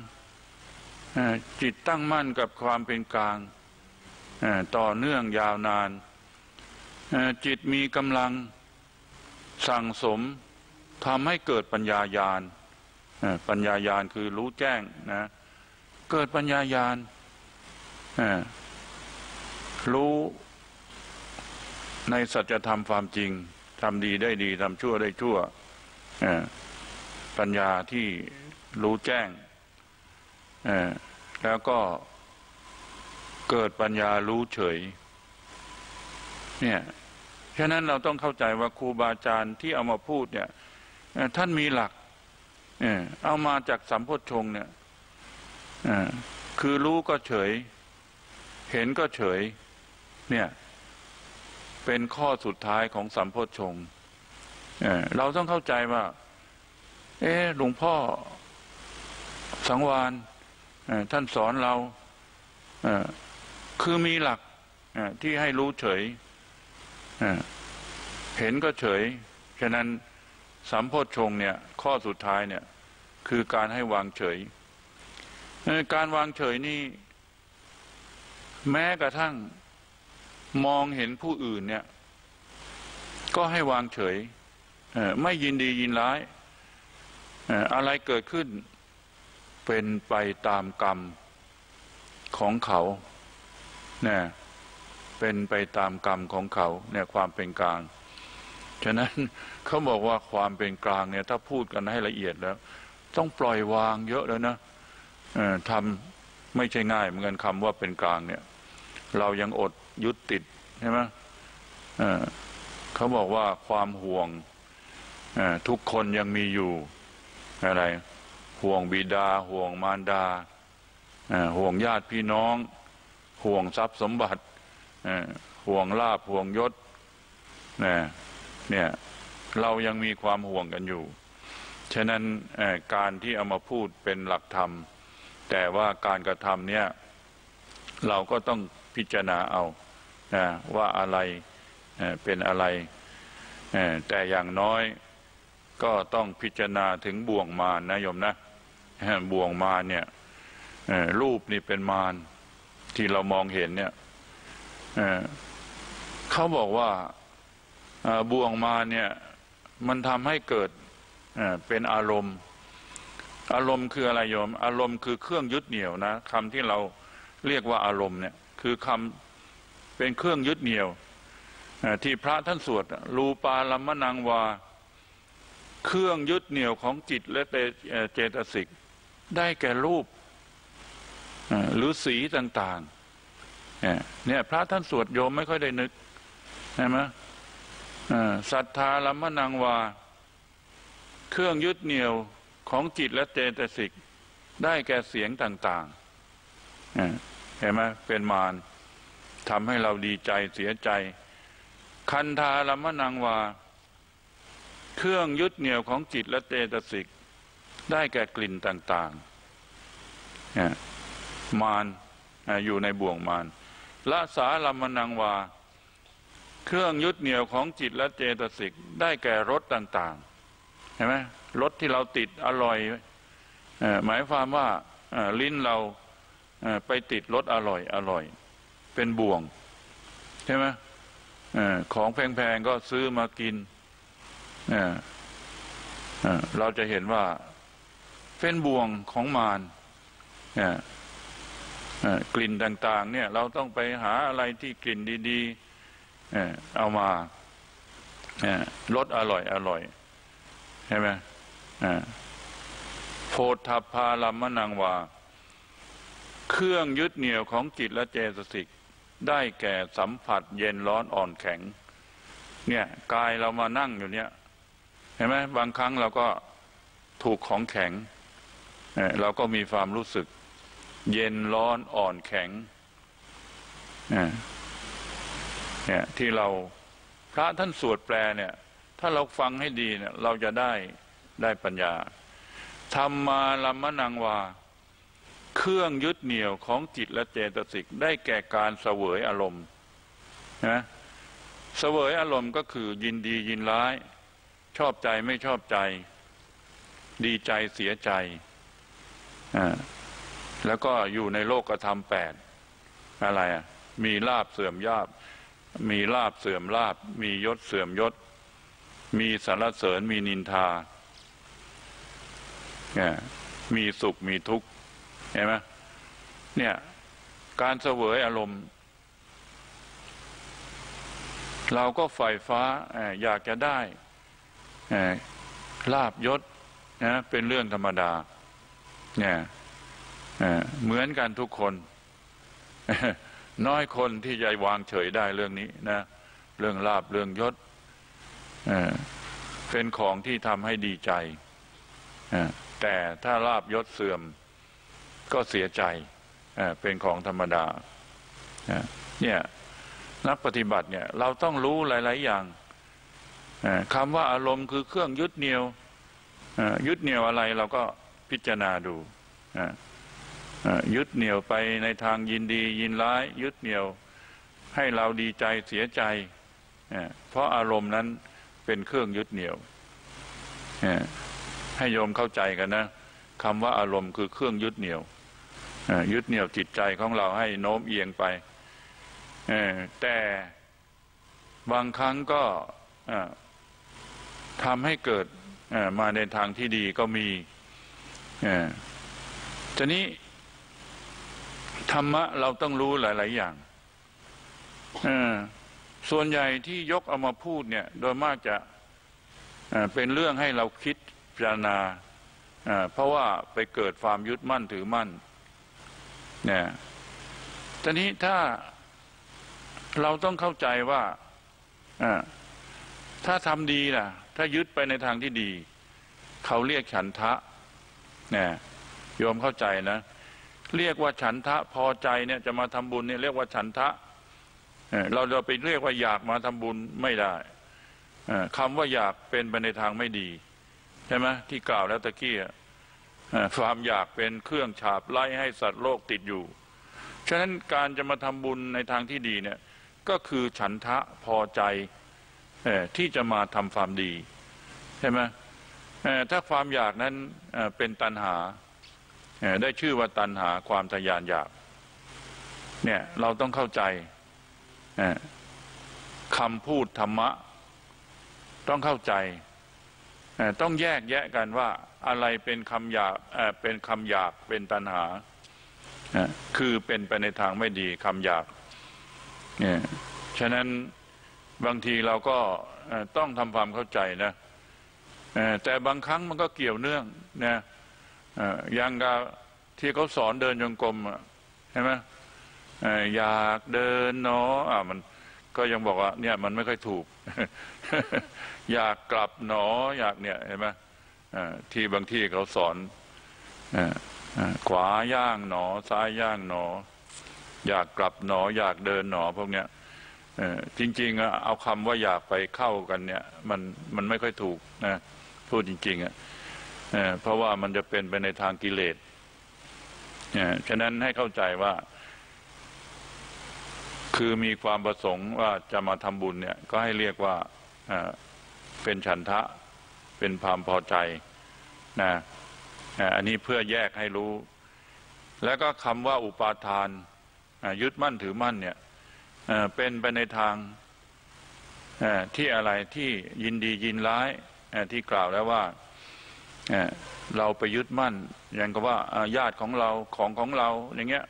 จิตตั้งมั่นกับความเป็นกลางต่อเนื่องยาวนานจิตมีกำลังสั่งสมทำให้เกิดปัญญาญาณปัญญาญาณคือรู้แจ้งนะเกิดปัญญาญาณรู้ในสัจธรรมความจริงทำดีได้ดีทำชั่วได้ชั่วปัญญาที่รู้แจ้งแล้วก็เกิดปัญญารู้เฉยเนี่ยฉะนั้นเราต้องเข้าใจว่าครูบาอาจารย์ที่เอามาพูดเนี่ยท่านมีหลักเอามาจากสัมโพชฌงค์เนี่ยคือรู้ก็เฉยเห็นก็เฉยเนี่ยเป็นข้อสุดท้ายของสัมโพชฌงค์เราต้องเข้าใจว่าหลวงพ่อสังวาลท่านสอนเราคือมีหลักที่ให้รู้เฉยเห็นก็เฉยฉะนั้นสัมโพชฌงค์เนี่ยข้อสุดท้ายเนี่ยคือการให้วางเฉยการวางเฉยนี่แม้กระทั่งมองเห็นผู้อื่นเนี่ยก็ให้วางเฉยไม่ยินดียินร้ายอะไรเกิดขึ้นเป็นไปตามกรรมของเขาเนี่ยเป็นไปตามกรรมของเขาเนี่ยความเป็นกลางฉะนั้นเขาบอกว่าความเป็นกลางเนี่ยถ้าพูดกันให้ละเอียดแล้วต้องปล่อยวางเยอะแล้วนะทำไม่ใช่ง่ายเหมือนกันคำว่าเป็นกลางเนี่ยเรายังอดยึดติดใช่ไหมเขาบอกว่าความห่วงทุกคนยังมีอยู่อะไรห่วงบิดาห่วงมารดาห่วงญาติพี่น้องห่วงทรัพย์สมบัติห่วงลาภห่วงยศเนี่ยเรายังมีความห่วงกันอยู่ฉะนั้นการที่เอามาพูดเป็นหลักธรรมแต่ว่าการกระทำเนี่ยเราก็ต้องพิจารณาเอาว่าอะไรเป็นอะไรแต่อย่างน้อยก็ต้องพิจารณาถึงบ่วงมารนะโยมนะบ่วงมารเนี่ยรูปนี่เป็นมารที่เรามองเห็นเนี่ยเขาบอกว่าบ่วงมารเนี่ยมันทำให้เกิดเป็นอารมณ์อารมณ์คืออะไรโยมอารมณ์คือเครื่องยึดเหนี่ยวนะคำที่เราเรียกว่าอารมณ์เนี่ยคือคำเป็นเครื่องยึดเหนี่ยวที่พระท่านสวดรูปาลัมมะนังวาเครื่องยึดเหนี่ยวของจิตและเจตสิกได้แก่รูปหรือสีต่างๆเนี่ยพระท่านสวดโยมไม่ค่อยได้นึกใช่ไหมศรัทธาลัมมะนังวาเครื่องยึดเหนี่ยวของจิตและเจตสิกได้แก่เสียงต่างๆเห็นไหมเป็นมารทำให้เราดีใจเสียใจคันธาลัมมะนังวาเครื่องยึดเหนี่ยวของจิตและเจตสิกได้แก่กลิ่นต่างๆมารอยู่ในบ่วงมารละสาลัมมะนังวาเครื่องยึดเหนี่ยวของจิตและเจตสิกได้แก่รสต่างๆเห็นไหมรสที่เราติดอร่อยหมายความว่าลิ้นเราไปติดรสอร่อยอร่อยเป็นบ่วงใช่ไหมของแพงๆก็ซื้อมากินเราจะเห็นว่าเป็นบ่วงของมารกลิ่นต่างๆเนี่ยเราต้องไปหาอะไรที่กลิ่นดีๆเอามารสอร่อยอร่อยใช่ไหมโพธัพพาลัมมะนังวาเครื่องยึดเหนี่ยวของจิตและเจตสิกได้แก่สัมผัสเย็นร้อนอ่อนแข็งเนี่ยกายเรามานั่งอยู่เนี่ยเห็นไหมบางครั้งเราก็ถูกของแข็ง เราก็มีความรู้สึกเย็นร้อนอ่อนแข็งเนี่ยที่เราพระท่านสวดแปลเนี่ยถ้าเราฟังให้ดีเนี่ยเราจะได้ปัญญาธรรมารัมมนังวาเครื่องยึดเหนี่ยวของจิตและเจตสิกได้แก่การเสวยอารมณ์นะเสวยอารมณ์ก็คือยินดียินร้ายชอบใจไม่ชอบใจดีใจเสียใจแล้วก็อยู่ในโลกธรรม 8อะไรอ่ะมีลาภเสื่อมยาบมีลาภเสื่อมลาภมียศเสื่อมยศมีสรรเสริญมีนินทามีสุขมีทุกข์เห็นไหมเนี่ยการเสวยอารมณ์เราก็ใฝ่ฟ้าอยากจะได้ลาภยศนะเป็นเรื่องธรรมดาเนี่ยเหมือนกันทุกคนน้อยคนที่จะวางเฉยได้เรื่องนี้นะเรื่องลาภเรื่องยศเป็นของที่ทำให้ดีใจแต่ถ้าลาภยศเสื่อมก็เสียใจเป็นของธรรมดาเนี่ยนักปฏิบัติเนี่ยเราต้องรู้หลายๆอย่างคำว่าอารมณ์คือเครื่องยึดเหนี่ยวยึดเหนี่ยวอะไรเราก็พิจารณาดูยึดเหนี่ยวไปในทางยินดียินร้ายยึดเหนี่ยวให้เราดีใจเสียใจเพราะอารมณ์นั้นเป็นเครื่องยึดเหนี่ยวให้โยมเข้าใจกันนะคำว่าอารมณ์คือเครื่องยึดเหนี่ยวยึดเหนี่ยวจิตใจของเราให้โน้มเอียงไปแต่บางครั้งก็ทำให้เกิดมาในทางที่ดีก็มีทีนี้ธรรมะเราต้องรู้หลายๆอย่างส่วนใหญ่ที่ยกเอามาพูดเนี่ยโดยมากจะเป็นเรื่องให้เราคิดพิจารณาเพราะว่าไปเกิดความยึดมั่นถือมั่นเนี่ยทีนี้ถ้าเราต้องเข้าใจว่าถ้าทำดีล่ะถ้ายึดไปในทางที่ดีเขาเรียกฉันทะเนี่ยโยมเข้าใจนะเรียกว่าฉันทะพอใจเนี่ยจะมาทำบุญเนี่ยเรียกว่าฉันทะเราไปเรียกว่าอยากมาทำบุญไม่ได้คำว่าอยากเป็นไปในทางไม่ดีใช่ไหมที่กล่าวแล้วตะกี้ความอยากเป็นเครื่องฉาบไล่ให้สัตว์โลกติดอยู่ฉะนั้นการจะมาทำบุญในทางที่ดีเนี่ยก็คือฉันทะพอใจที่จะมาทำความดีใช่ไหมถ้าความอยากนั้นเป็นตัณหาได้ชื่อว่าตัณหาความทะยานอยากเนี่ยเราต้องเข้าใจคำพูดธรรมะต้องเข้าใจต้องแยกแยะกันว่าอะไรเป็นคำหยาบเป็นตัณหาคือเป็นไปในทางไม่ดีคำหยาบเนี่ยฉะนั้นบางทีเราก็ต้องทำความเข้าใจนะแต่บางครั้งมันก็เกี่ยวเนื่องนะอย่างกับที่เขาสอนเดินจงกรมใช่ไหมอยากเดินเนาะมันก็ยังบอกว่าเนี่ยมันไม่ค่อยถูก อยากกลับหนออยากเนี่ยเห็นไหมที่บางที่เขาสอนขวาย่างหนอซ้ายย่างหนออยากกลับหนออยากเดินหนอพวกเนี้ยจริงๆเอาคำว่าอยากไปเข้ากันเนี่ยมันไม่ค่อยถูกนะพูดจริงๆเพราะว่ามันจะเป็นไปในทางกิเลสฉะนั้นให้เข้าใจว่าคือมีความประสงค์ว่าจะมาทำบุญเนี่ยก็ให้เรียกว่าเป็นฉันทะเป็นความพอใจนะอันนี้เพื่อแยกให้รู้แล้วก็คำว่าอุปาทานยึดมั่นถือมั่นเนี่ยเป็นไปในทางที่อะไรที่ยินดียินร้ายที่กล่าวแล้วว่าเราไปยึดมั่นอย่างกับว่าญาติของเราของเราอย่างเงี้ย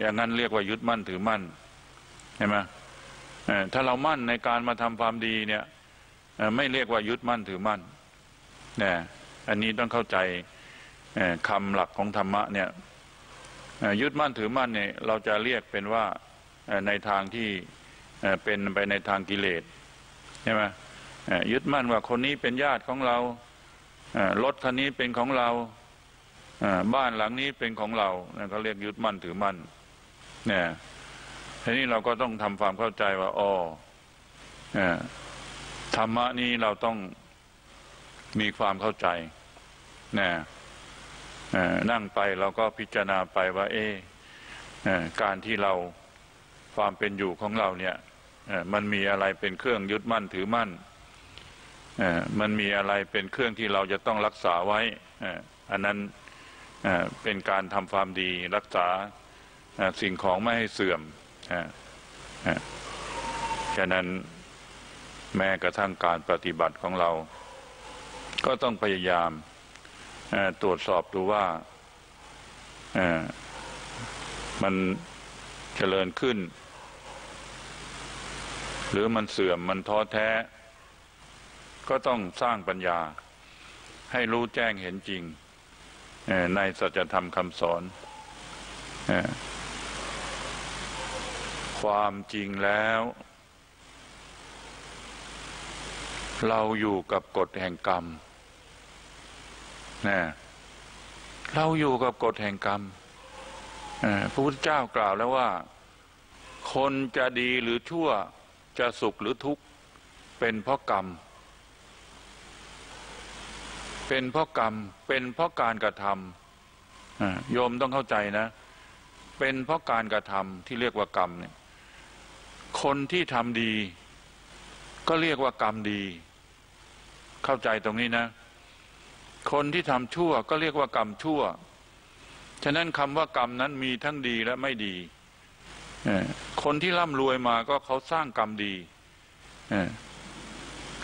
อย่างนั้นเรียกว่ายึดมั่นถือมั่นใช่ไหมถ้าเรามั่นในการมาทำความดีเนี่ยไม่เรียกว่ายึดมั่นถือมั่นเนี่ยอันนี้ต้องเข้าใจคำหลักของธรรมะเนี่ยยึดมั่นถือมั่นเนี่ยเราจะเรียกเป็นว่าในทางที่เป็นไปในทางกิเลสใช่ไหมยึดมั่นว่าคนนี้เป็นญาติของเรารถคันนี้เป็นของเรา บ้านหลังนี้เป็นของเราเขาเรียกยึดมั่นถือมั่นเนี่ยทีนี้เราก็ต้องทำความเข้าใจว่าอ๋อธรรมะนี้เราต้องมีความเข้าใจเนี่ยนั่งไปเราก็พิจารณาไปว่าเอการที่เราความเป็นอยู่ของเราเนี่ยมันมีอะไรเป็นเครื่องยึดมั่นถือมั่นมันมีอะไรเป็นเครื่องที่เราจะต้องรักษาไว้อันนั้นเป็นการทำความดีรักษาสิ่งของไม่ให้เสื่อมฉะนั้นแม้กระทั่งการปฏิบัติของเราก็ต้องพยายามตรวจสอบดูว่ามันเจริญขึ้นหรือมันเสื่อมมันท้อแท้ก็ต้องสร้างปัญญาให้รู้แจ้งเห็นจริงในสัจธรรมคำสอนความจริงแล้วเราอยู่กับกฎแห่งกรรมนะเราอยู่กับกฎแห่งกรรมพระพุทธเจ้ากล่าวแล้วว่าคนจะดีหรือชั่วจะสุขหรือทุกข์เป็นเพราะกรรมเป็นเพราะกรรมเป็นเพราะการกระทำโยมต้องเข้าใจนะเป็นเพราะการกระทำที่เรียกว่ากรรมเนี่ยคนที่ทำดีก็เรียกว่ากรรมดีเข้าใจตรงนี้นะคนที่ทำชั่วก็เรียกว่ากรรมชั่วฉะนั้นคำว่ากรรมนั้นมีทั้งดีและไม่ดีคนที่ร่ำรวยมาก็เขาสร้างกรรมดี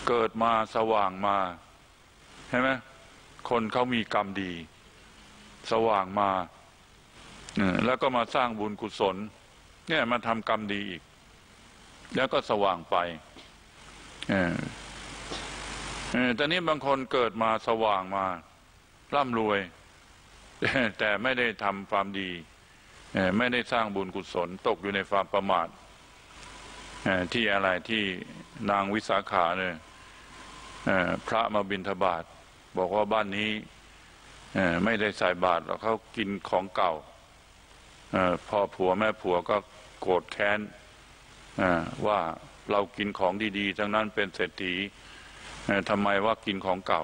เกิดมาสว่างมาใช่ไหมคนเขามีกรรมดีสว่างมาแล้วก็มาสร้างบุญกุศลเนี่ยมาทำกรรมดีอีกแล้วก็สว่างไปแต่นี้บางคนเกิดมาสว่างมาร่ำรวยแต่ไม่ได้ทำความดีไม่ได้สร้างบุญกุศลตกอยู่ในความประมาทที่อะไรที่นางวิสาขาเนี่ยพระมาบิณฑบาตบอกว่าบ้านนี้ไม่ได้ใส่บาตรแล้วเขากินของเก่าพ่อผัวแม่ผัวก็โกรธแค้นว่าเรากินของดีๆทั้งนั้นเป็นเศรษฐีทำไมว่ากินของเก่า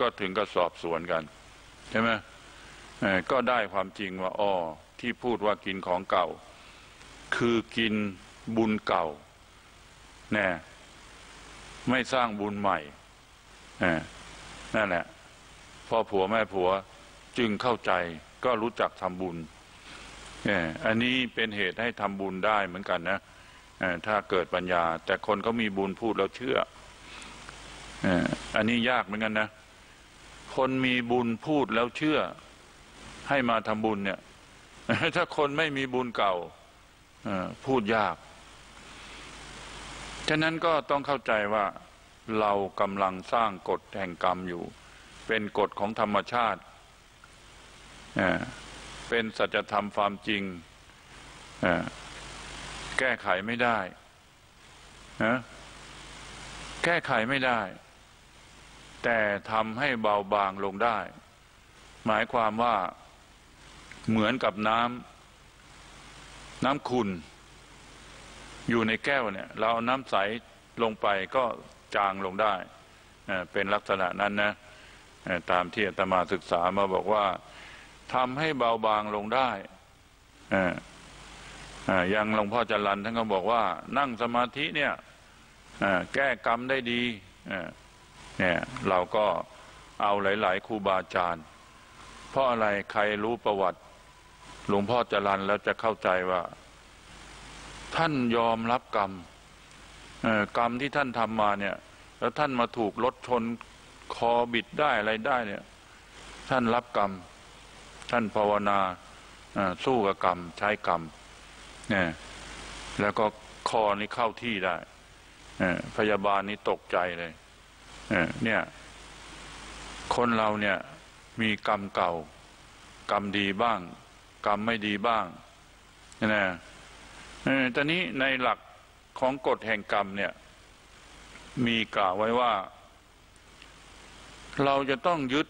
ก็ถึงก็สอบสวนกันใช่ไหมก็ได้ความจริงว่าอ้อที่พูดว่ากินของเก่าคือกินบุญเก่าแน่ไม่สร้างบุญใหม่นั่นแหละพ่อผัวแม่ผัวจึงเข้าใจก็รู้จักทำบุญอันนี้เป็นเหตุให้ทำบุญได้เหมือนกันนะถ้าเกิดปัญญาแต่คนเขามีบุญพูดแล้วเชื่ออันนี้ยากเหมือนกันนะคนมีบุญพูดแล้วเชื่อให้มาทำบุญเนี่ยถ้าคนไม่มีบุญเก่าพูดยากฉะนั้นก็ต้องเข้าใจว่าเรากำลังสร้างกฎแห่งกรรมอยู่เป็นกฎของธรรมชาติเป็นสัจธรรมความจริงแก้ไขไม่ได้นะแก้ไขไม่ได้แต่ทำให้เบาบางลงได้หมายความว่าเหมือนกับน้ำขุ่นอยู่ในแก้วเนี่ยเราเอาน้ำใสลงไปก็จางลงได้เป็นลักษณะนั้นนะตามที่อาตมาศึกษามาบอกว่าทำให้เบาบางลงได้ยังหลวงพ่อจรัญท่านก็บอกว่านั่งสมาธิเนี่ยแก้กรรมได้ดีเนี่ยเราก็เอาหลายๆครูบาอาจารย์เพราะอะไรใครรู้ประวัติหลวงพ่อจรัญแล้วจะเข้าใจว่าท่านยอมรับกรรมกรรมที่ท่านทำมาเนี่ยแล้วท่านมาถูกรถชนคอบิดได้อะไรได้เนี่ยท่านรับกรรมท่านภาวนาสู้กับกรรมใช้กรรมเนี่ยแล้วก็คอนี่เข้าที่ได้พยาบาลนี่ตกใจเลยเนี่ยคนเราเนี่ยมีกรรมเก่ากรรมดีบ้างกรรมไม่ดีบ้างนะตอนนี้ในหลักของกฎแห่งกรรมเนี่ยมีกล่าวไว้ว่าเราจะต้องยึด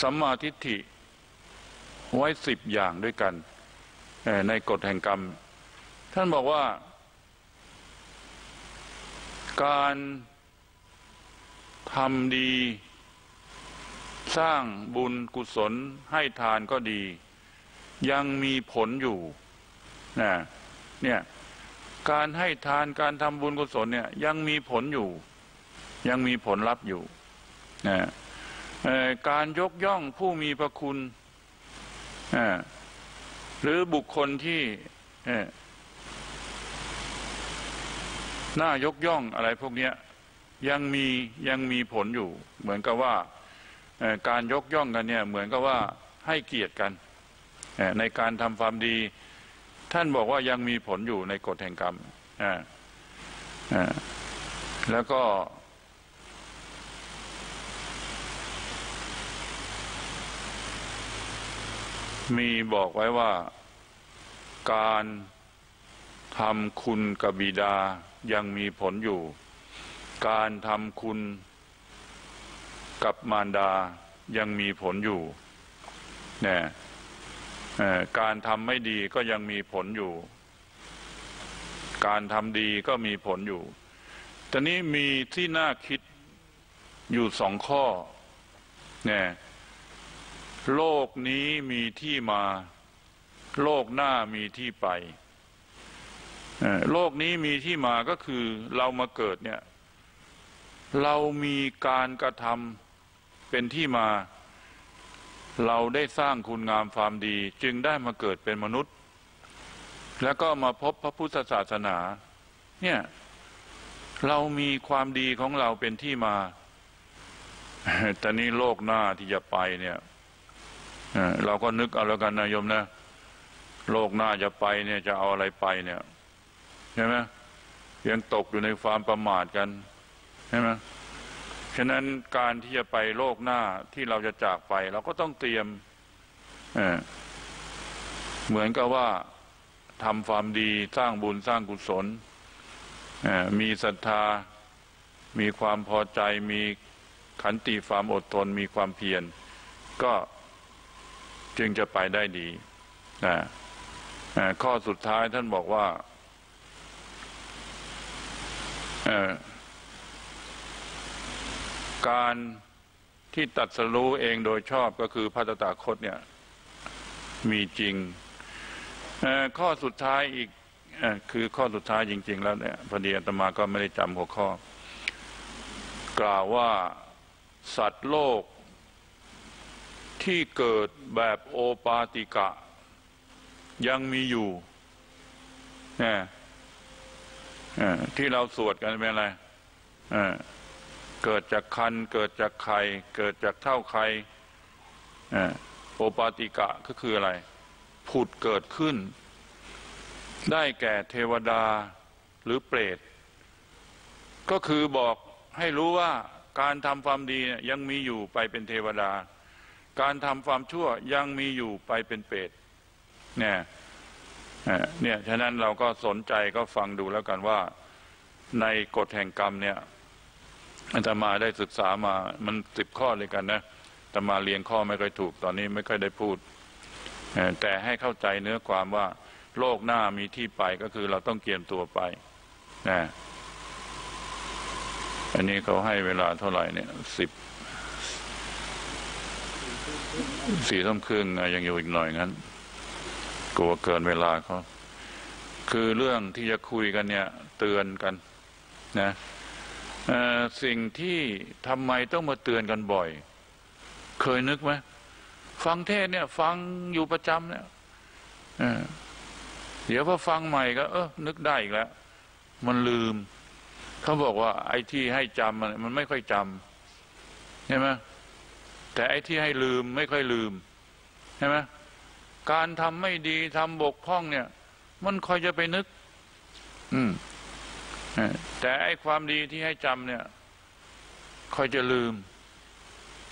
สัมมาทิฏฐิไว้10อย่างด้วยกันในกฎแห่งกรรมท่านบอกว่าการทำดีสร้างบุญกุศลให้ทานก็ดียังมีผลอยู่นะเนี่ยการให้ทานการทำบุญกุศลเนี่ยยังมีผลอยู่ยังมีผลลัพธ์อยู่นะการยกย่องผู้มีพระคุณหรือบุคคลที่น่ายกย่องอะไรพวกนี้ยังมีผลอยู่เหมือนกับว่าการยกย่องกันเนี่ยเหมือนกับว่าให้เกียรติกันในการทำความดีท่านบอกว่ายังมีผลอยู่ในกฎแห่งกรรมแล้วก็มีบอกไว้ว่าการทำคุณกับบิดายังมีผลอยู่การทำคุณกับมารดายังมีผลอยู่เนี่ยการทำไม่ดีก็ยังมีผลอยู่การทำดีก็มีผลอยู่แต่นี้มีที่น่าคิดอยู่สองข้อเนี่ยโลกนี้มีที่มาโลกหน้ามีที่ไปโลกนี้มีที่มาก็คือเรามาเกิดเนี่ยเรามีการกระทำเป็นที่มาเราได้สร้างคุณงามความดีจึงได้มาเกิดเป็นมนุษย์แล้วก็มาพบพระพุทธศาสนาเนี่ยเรามีความดีของเราเป็นที่มาแต่นี้โลกหน้าที่จะไปเนี่ยเราก็นึกเอาแล้วกันนะโยมนะโลกหน้าจะไปเนี่ยจะเอาอะไรไปเนี่ยใช่ไหมยังตกอยู่ในความประมาทกันใช่ไหมฉะนั้นการที่จะไปโลกหน้าที่เราจะจากไปเราก็ต้องเตรียมเหมือนกับว่าทำความดีสร้างบุญสร้างกุศลมีศรัทธามีความพอใจมีขันติความอดทนมีความเพียรก็จึงจะไปได้ดีข้อสุดท้ายท่านบอกว่าการที่ตรัสรู้เองโดยชอบก็คือพระตถาคตเนี่ยมีจริงข้อสุดท้ายอีกคือข้อสุดท้ายจริงๆแล้วเนี่ยพอดีอาตมาก็ไม่ได้จำหัวข้อกล่าวว่าสัตว์โลกที่เกิดแบบโอปาติกะยังมีอยู่เนี่ยที่เราสวดกันเป็นอะไรเกิดจากคันเกิดจากไข่เกิดจากเท่าไข่โอปาติกะก็คืออะไรผุดเกิดขึ้นได้แก่เทวดาหรือเปรตก็คือบอกให้รู้ว่าการทำความดียังมีอยู่ไปเป็นเทวดาการทำความชั่วยังมีอยู่ไปเป็นเปรตเนี่ยฉะนั้นเราก็สนใจก็ฟังดูแล้วกันว่าในกฎแห่งกรรมเนี่ยอาตมาได้ศึกษามามัน10 ข้อเลยกันนะอาตมาเรียงข้อไม่ค่อยถูกตอนนี้ไม่ค่อยได้พูดแต่ให้เข้าใจเนื้อความว่าโลกหน้ามีที่ไปก็คือเราต้องเตรียมตัวไปนะอันนี้เขาให้เวลาเท่าไหร่เนี่ย10 4 ทุ่มครึ่งยังอยู่อีกหน่อยงั้นกลัวเกินเวลาเขาคือเรื่องที่จะคุยกันเนี่ยเตือนกันนะสิ่งที่ทำไมต้องมาเตือนกันบ่อยเคยนึกไหมฟังเทศเนี่ยฟังอยู่ประจำเนี่ยเดี๋ยวพอฟังใหม่ก็นึกได้อีกแล้วมันลืมเขาบอกว่าไอ้ที่ให้จำมันไม่ค่อยจำใช่ไหมแต่ไอ้ที่ให้ลืมไม่ค่อยลืมใช่ไหมการทำไม่ดีทำบกพร่องเนี่ยมันคอยจะไปนึกแต่ไอ้ความดีที่ให้จำเนี่ยคอยจะลืม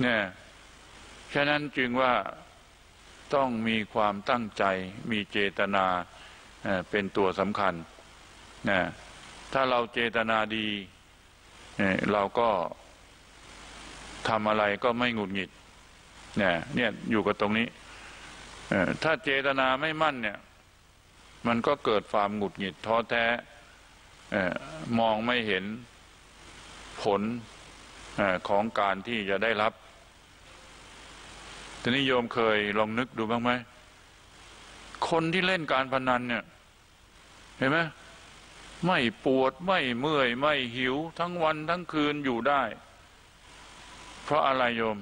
เนี่ยฉะนั้นจึงว่าต้องมีความตั้งใจมีเจตนาเป็นตัวสำคัญนะถ้าเราเจตนาดีเราก็ทำอะไรก็ไม่หงุดหงิด เนี่ยอยู่กับตรงนี้ถ้าเจตนาไม่มั่นเนี่ยมันก็เกิดความหงุดหงิดท้อแท้มองไม่เห็นผลของการที่จะได้รับทีนี้โยมเคยลองนึกดูบ้างไหมคนที่เล่นการพนันเนี่ยเห็นไหมไม่ปวดไม่เมื่อยไม่หิวทั้งวันทั้งคืนอยู่ได้เพราะอะไรโยม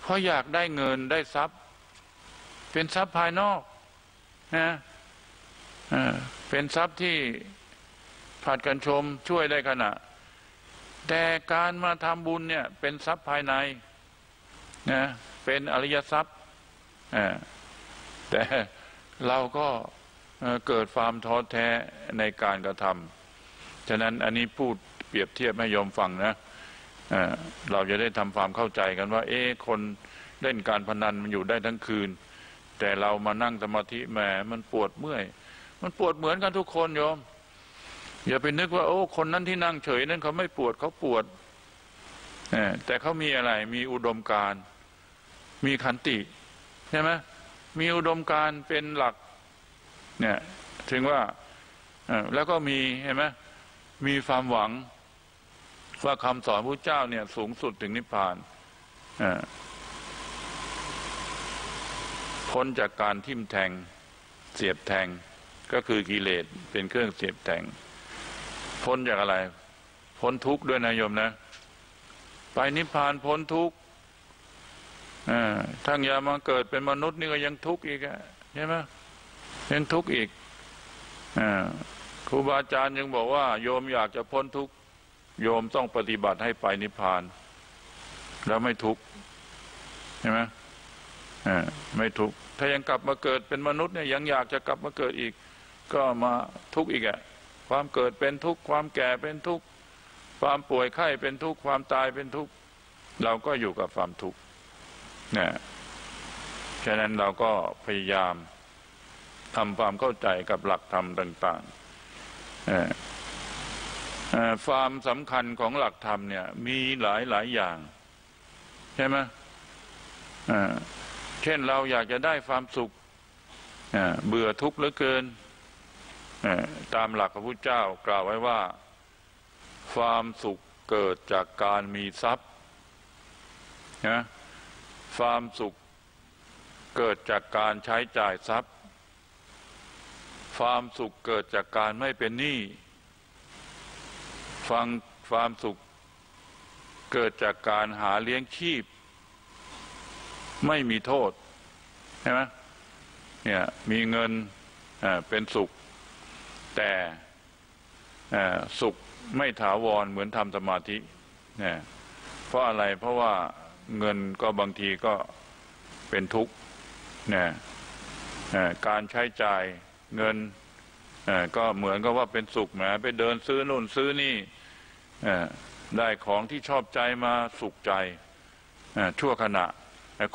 เพราะอยากได้เงินได้ทรัพย์เป็นทรัพย์ภายนอกนะเป็นทรัพย์ที่ผัดกันชมช่วยได้ขณะแต่การมาทำบุญเนี่ยเป็นทรัพย์ภายในนะเป็นอริยทรัพย์แต่เราก็เกิดความท้อแท้ในการกระทำฉะนั้นอันนี้พูดเปรียบเทียบให้โยมฟังนะเราจะได้ทำความเข้าใจกันว่าคนเล่นการพนันมันอยู่ได้ทั้งคืนแต่เรามานั่งสมาธิแหมมันปวดเมื่อยมันปวดเหมือนกันทุกคนโยมอย่าไปนึกว่าคนนั้นที่นั่งเฉยนั้นเขาไม่ปวดเขาปวดแต่เขามีอะไรมีอุดมการณ์มีขันติใช่ไหมมีอุดมการณ์เป็นหลักเนี่ยถึงว่าแล้วก็มีเห็นไหมมีความหวังว่าคำสอนพระเจ้าเนี่ยสูงสุดถึงนิพพานพ้นจากการทิ่มแทงเสียบแทงก็คือกิเลสเป็นเครื่องเสียบแทงพ้นจากอะไรพ้นทุกข์ด้วยนะโยมนะไปนิพพานพ้นทุกข์ทั้งยามาเกิดเป็นมนุษย์นี่ก็ยังทุกข์อีกใช่ไหมยังทุกข์อีกครูบาอาจารย์ยังบอกว่าโยมอยากจะพ้นทุกข์โยมต้องปฏิบัติให้ไปนิพพานแล้วไม่ทุกข์ใช่ไหมไม่ทุกข์ถ้ายังกลับมาเกิดเป็นมนุษย์เนี่ยยังอยากจะกลับมาเกิดอีกก็มาทุกข์อีกความเกิดเป็นทุกข์ความแก่เป็นทุกข์ความป่วยไข้เป็นทุกข์ความตายเป็นทุกข์เราก็อยู่กับความทุกข์นะฉะนั้นเราก็พยายามทำความเข้าใจกับหลักธรรมต่างๆความสำคัญของหลักธรรมเนี่ยมีหลายอย่างใช่ไหมเช่นเราอยากจะได้ความสุขเบื่อทุกข์เหลือเกินตามหลักพระพุทธเจ้ากล่าวไว้ว่าความสุขเกิดจากการมีทรัพย์นะความสุขเกิดจากการใช้จ่ายทรัพย์ความสุขเกิดจากการไม่เป็นหนี้ความสุขเกิดจากการหาเลี้ยงชีพไม่มีโทษใช่ไหมเนี่ยมีเงินเป็นสุขแต่สุขไม่ถาวรเหมือนทำสมาธิเนี่ยเพราะอะไรเพราะว่าเงินก็บางทีก็เป็นทุกข์เนี่ยการใช้จ่ายเงินก็เหมือนกับว่าเป็นสุขแหมไปเดินซื้อนู่นซื้อนี่ได้ของที่ชอบใจมาสุขใจชั่วขณะ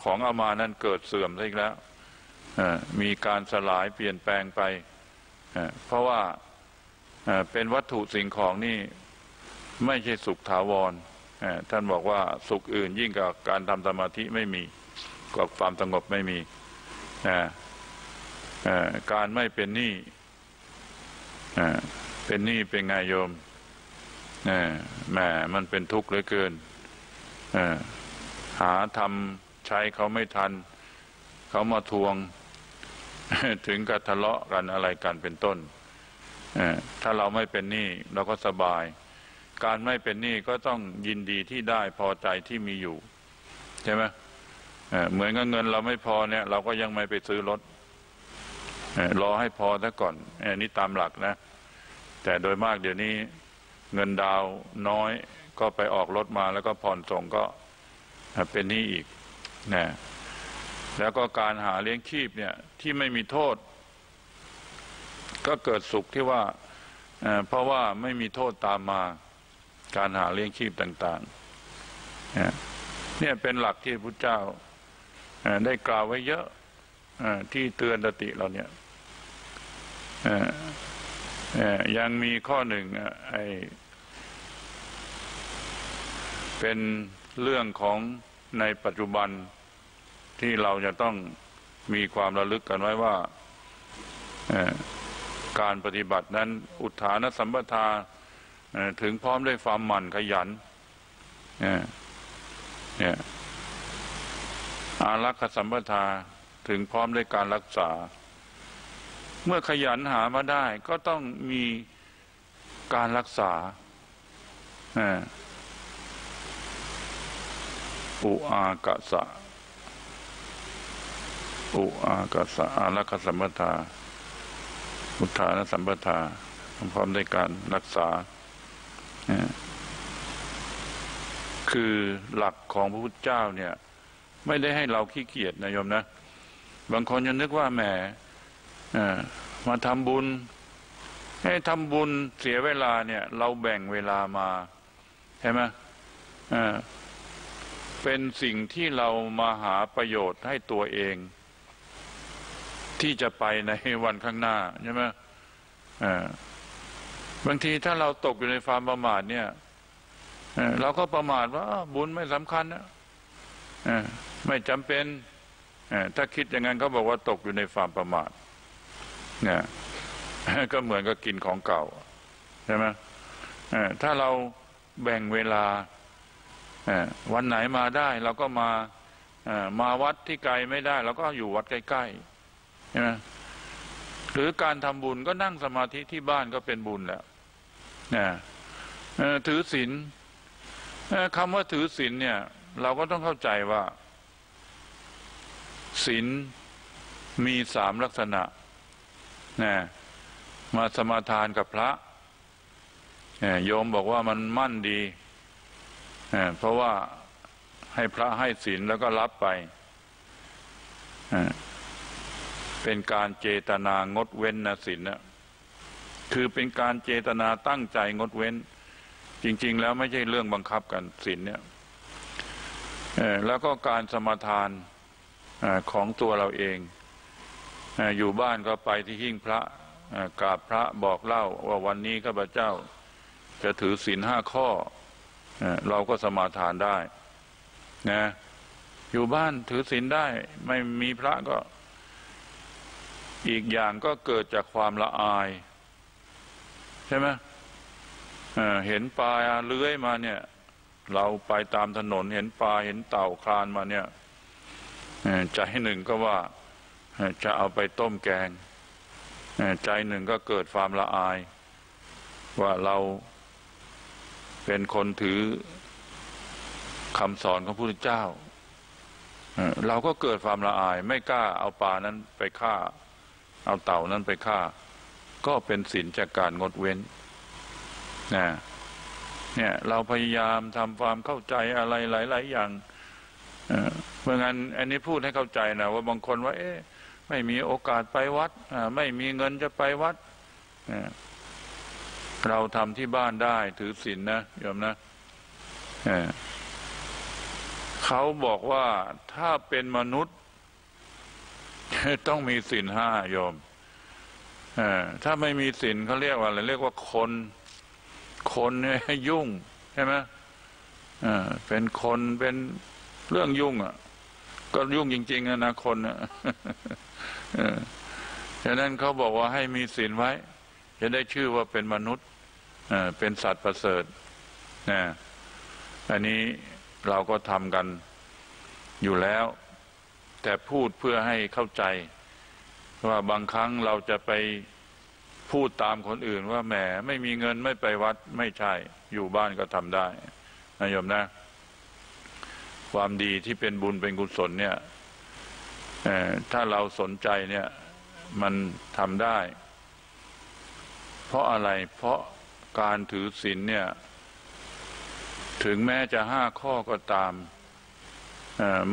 ของเอามานั้นเกิดเสื่อมซะอีกแล้วมีการสลายเปลี่ยนแปลงไปเพราะว่าเป็นวัตถุสิ่งของนี่ไม่ใช่สุขถาวรท่านบอกว่าสุขอื่นยิ่งกับการทำสมาธิไม่มีกับความสงบไม่มีการไม่เป็นหนี้เป็นหนี้เป็นไงโยมแหมมันเป็นทุกข์เหลือเกินหาทำใช้เขาไม่ทันเขามาทวง ถึงกับทะเลาะกันอะไรกันเป็นต้นถ้าเราไม่เป็นหนี้เราก็สบายการไม่เป็นหนี้ก็ต้องยินดีที่ได้พอใจที่มีอยู่ใช่ไหมเหมือนกับเงินเราไม่พอเนี่ยเราก็ยังไม่ไปซื้อรถรอให้พอซะก่อนอันนี้ตามหลักนะแต่โดยมากเดี๋ยวนี้เงินดาวน้อยก็ไปออกรถมาแล้วก็ผ่อนส่งก็เป็นหนี้อีกนะแล้วก็การหาเลี้ยงชีพเนี่ยที่ไม่มีโทษก็เกิดสุขที่ว่าเพราะว่าไม่มีโทษตามมาการหาเลี้ยงชีพต่างๆเนี่ยเป็นหลักที่พุทธเจ้าได้กล่าวไว้เยอะที่เตือนสติเราเนี่ยยังมีข้อหนึ่งเป็นเรื่องของ ในปัจจุบันที่เราจะต้องมีความระลึกกันไว้ว่าการปฏิบัตินั้นอุทธานสัมปทาถึงพร้อมด้วยความหมั่นขยันอารักขสัมปทาถึงพร้อมด้วยการรักษาเมื่อขยันหามาได้ก็ต้องมีการรักษาอุอากะสะอารักขสัมปทาอุทธานสัมปทาพร้อมด้วยการรักษาคือหลักของพระพุทธเจ้าเนี่ยไม่ได้ให้เราขี้เกียจนะโยมนะบางคนจะนึกว่าแหมมาทำบุญให้ทำบุญเสียเวลาเนี่ยเราแบ่งเวลามาใช่ไหมเป็นสิ่งที่เรามาหาประโยชน์ให้ตัวเองที่จะไปในวันข้างหน้าใช่ไหมบางทีถ้าเราตกอยู่ในความประมาทเนี่ยเราก็ประมาทว่าบุญไม่สำคัญนะไม่จำเป็นถ้าคิดอย่างนั้นเขาบอกว่าตกอยู่ในความประมาทเนี่ยก็เหมือนกับกินของเก่าใช่ไหมถ้าเราแบ่งเวลาวันไหนมาได้เราก็มาวัดที่ไกลไม่ได้เราก็อยู่วัดใกล้ๆใช่ไหมหรือการทำบุญก็นั่งสมาธิที่บ้านก็เป็นบุญแล้วถือศีลคำว่าถือศีลเนี่ยเราก็ต้องเข้าใจว่าศีลมีสามลักษณะมาสมาทานกับพระโยมบอกว่ามันมั่นดีเพราะว่าให้พระให้ศีลแล้วก็รับไปเป็นการเจตนางดเว้นนะศีลนะคือเป็นการเจตนาตั้งใจงดเว้นจริงๆแล้วไม่ใช่เรื่องบังคับกันศีลเนี่ยแล้วก็การสมาทานของตัวเราเองอยู่บ้านก็ไปที่หิ้งพระกราบพระบอกเล่าว่าวันนี้ข้าพเจ้าจะถือศีลห้าข้อเราก็สมาทานได้นะอยู่บ้านถือศีลได้ไม่มีพระก็อีกอย่างก็เกิดจากความละอายใช่ไหมเห็นปลาเลื้อยมาเนี่ยเราไปตามถนนเห็นปลาเห็นเต่าคลานมาเนี่ยใจหนึ่งก็ว่าจะเอาไปต้มแกงใจหนึ่งก็เกิดความละอายว่าเราเป็นคนถือคำสอนของพระพุทธเจ้าเราก็เกิดความละอายไม่กล้าเอาปลานั้นไปฆ่าเอาเต่านั้นไปฆ่าก็เป็นศีลจากการงดเว้นเนี่ยเราพยายามทำความเข้าใจอะไรหลายๆอย่างเพราะงั้นอันนี้พูดให้เข้าใจนะว่าบางคนว่าไม่มีโอกาสไปวัดไม่มีเงินจะไปวัดเราทำที่บ้านได้ถือศีลนะโยมนะเขาบอกว่าถ้าเป็นมนุษย์ต้องมีศีลห้าโยมถ้าไม่มีศีลเขาเรียกว่าอะไรเรียกว่าคนเนี่ยยุ่งใช่ไหมเป็นคนเป็นเรื่องยุ่งอ่ะก็ยุ่งจริงๆนะคนอ่ะฉะนั้นเขาบอกว่าให้มีศีลไว้จะได้ชื่อว่าเป็นมนุษย์เป็นสัตว์ประเสริฐนะอันนี้เราก็ทำกันอยู่แล้วแต่พูดเพื่อให้เข้าใจว่าบางครั้งเราจะไปพูดตามคนอื่นว่าแหมไม่มีเงินไม่ไปวัดไม่ใช่อยู่บ้านก็ทำได้นะโยมนะความดีที่เป็นบุญเป็นกุศลเนี่ยถ้าเราสนใจเนี่ยมันทำได้เพราะอะไรเพราะการถือศีลเนี่ยถึงแม้จะห้าข้อก็ตาม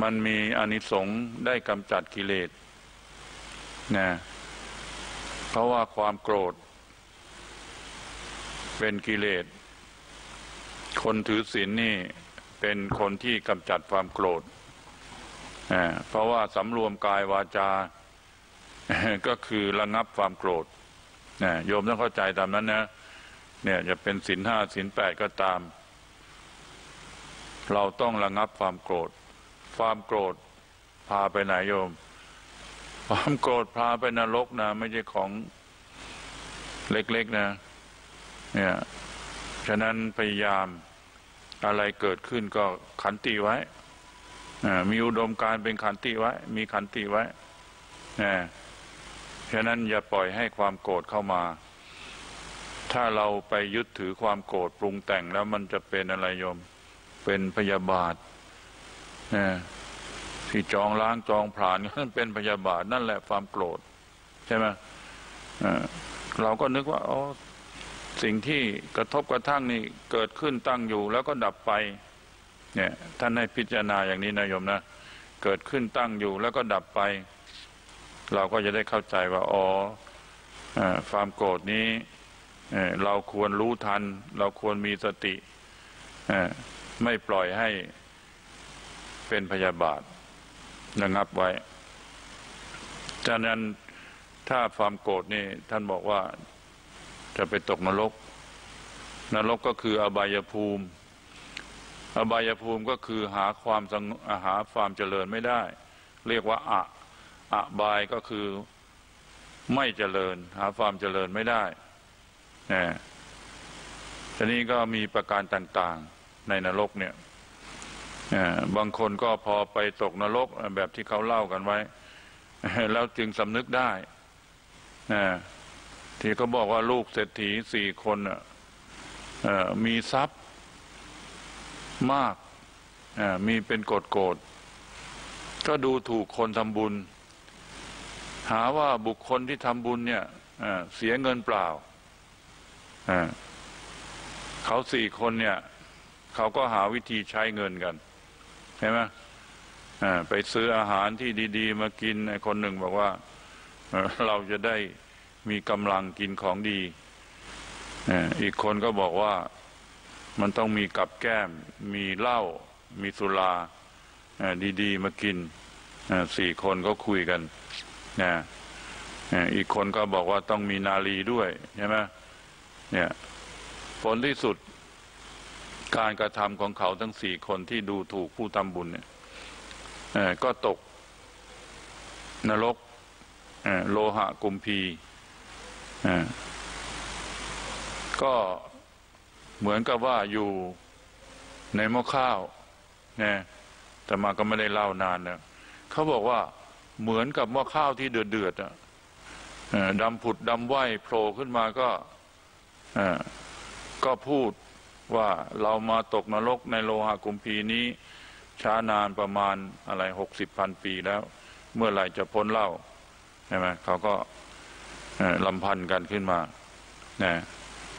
มันมีอานิสงส์ได้กำจัดกิเลสนะเพราะว่าความโกรธเป็นกิเลสคนถือศีลนี่เป็นคนที่กำจัดความโกรธเพราะว่าสำรวมกายวาจาก็คือระงับความโกรธโยมต้องเข้าใจตามนั้นนะเนี่ยจะเป็นศีลห้าศีลแปดก็ตามเราต้องระงับความโกรธ ความโกรธพาไปไหนโยมความโกรธพาไปนรกนะไม่ใช่ของเล็กๆนะเนี่ยฉะนั้นพยายามอะไรเกิดขึ้นก็ขันติไว้มีอุดมการเป็นขันติไว้มีขันติไว้ฉะนั้นอย่าปล่อยให้ความโกรธเข้ามาถ้าเราไปยึดถือความโกรธปรุงแต่งแล้วมันจะเป็นอะไรโยมเป็นพยาบาทที่จองล้างจองผลาญนั่นเป็นพยาบาทนั่นแหละความโกรธใช่ไหมเราก็นึกว่าอ๋อสิ่งที่กระทบกระทั่งนี่เกิดขึ้นตั้งอยู่แล้วก็ดับไปเนี่ยท่านให้พิจารณาอย่างนี้นะโยมนะเกิดขึ้นตั้งอยู่แล้วก็ดับไปเราก็จะได้เข้าใจว่าอ๋อความโกรธนี้เราควรรู้ทันเราควรมีสติไม่ปล่อยให้เป็นพยาบาทระงับไว้ฉะนั้นถ้าความโกรธนี่ท่านบอกว่าจะไปตกนรกนรกก็คืออบายภูมิอบายภูมิก็คือหาความเจริญไม่ได้เรียกว่าอบายก็คือไม่เจริญหาความเจริญไม่ได้เนี่ยทีนี้ก็มีประการต่างๆในนรกเนี่ยบางคนก็พอไปตกนรกแบบที่เขาเล่ากันไว้แล้วจึงสำนึกได้ที่เขาบอกว่าลูกเศรษฐี4 คนมีทรัพย์มากมีเป็นโกรธก็ดูถูกคนทำบุญหาว่าบุคคลที่ทำบุญเนี่ยเสียเงินเปล่าเขา4 คนเนี่ยเขาก็หาวิธีใช้เงินกันเห็นไหมไปซื้ออาหารที่ดีๆมากินคนหนึ่งบอกว่าเราจะได้มีกำลังกินของดีอีกคนก็บอกว่ามันต้องมีกับแก้มมีเหล้ามีสุราดีๆมากิน4 คนก็คุยกันอีกคนก็บอกว่าต้องมีนาลีด้วยใช่ไหมเนี่ยผลที่สุดการกระทำของเขาทั้ง4 คนที่ดูถูกผู้ทำบุญเนี่ยก็ตกนรกโลหะกุมพีก็เหมือนกับว่าอยู่ในหม้อข้าวนะแต่มาก็ไม่ได้เล่านานนะเขาบอกว่าเหมือนกับหม้อข้าวที่เดือดดำผุดดำไหวโผล่ขึ้นมาก็พูดว่าเรามาตกนรกในโลหะกุมพีนี้ช้านานประมาณอะไร60,000 ปีแล้วเมื่อไหร่จะพ้นเล่าใช่ไหมเขาก็ลำพันกันขึ้นมานะ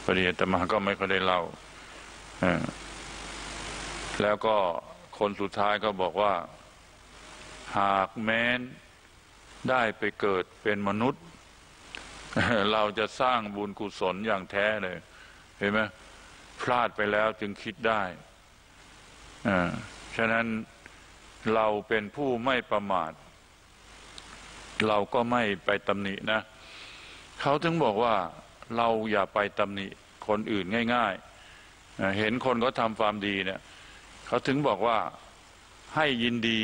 พอดีอาตมาก็ไม่ค่อยได้เล่าแล้วก็คนสุดท้ายก็บอกว่าหากแม้นได้ไปเกิดเป็นมนุษย์เราจะสร้างบุญกุศลอย่างแท้เลยเห็นไหมพลาดไปแล้วจึงคิดได้ฉะนั้นเราเป็นผู้ไม่ประมาทเราก็ไม่ไปตำหนินะเขาถึงบอกว่าเราอย่าไปตำหนิคนอื่นง่ายๆเห็นคนเขาทำความดีเนี่ยเขาถึงบอกว่าให้ยินดี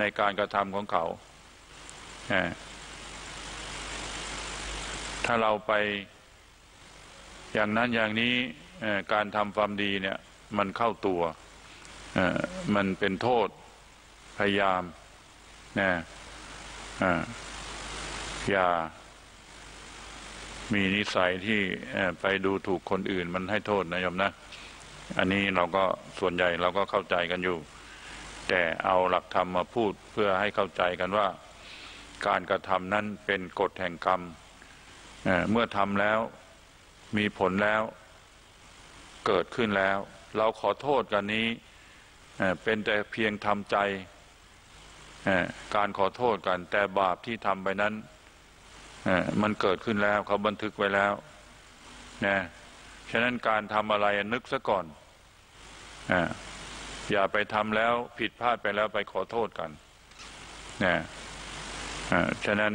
ในการกระทำของเขาถ้าเราไปอย่างนั้นอย่างนี้การทำความดีเนี่ยมันเข้าตัวมันเป็นโทษพยายามนะอย่ามีนิสัยที่ไปดูถูกคนอื่นมันให้โทษนะโยมนะอันนี้เราก็ส่วนใหญ่เราก็เข้าใจกันอยู่แต่เอาหลักธรรมมาพูดเพื่อให้เข้าใจกันว่าการกระทำนั้นเป็นกฎแห่งกรรมเมื่อทำแล้วมีผลแล้วเกิดขึ้นแล้วเราขอโทษกันนี้เป็นแต่เพียงทำใจการขอโทษกันแต่บาปที่ทำไปนั้นมันเกิดขึ้นแล้วเขาบันทึกไว้แล้วนะฉะนั้นการทำอะไรนึกซะก่อนอย่าไปทำแล้วผิดพลาดไปแล้วไปขอโทษกันนะฉะนั้น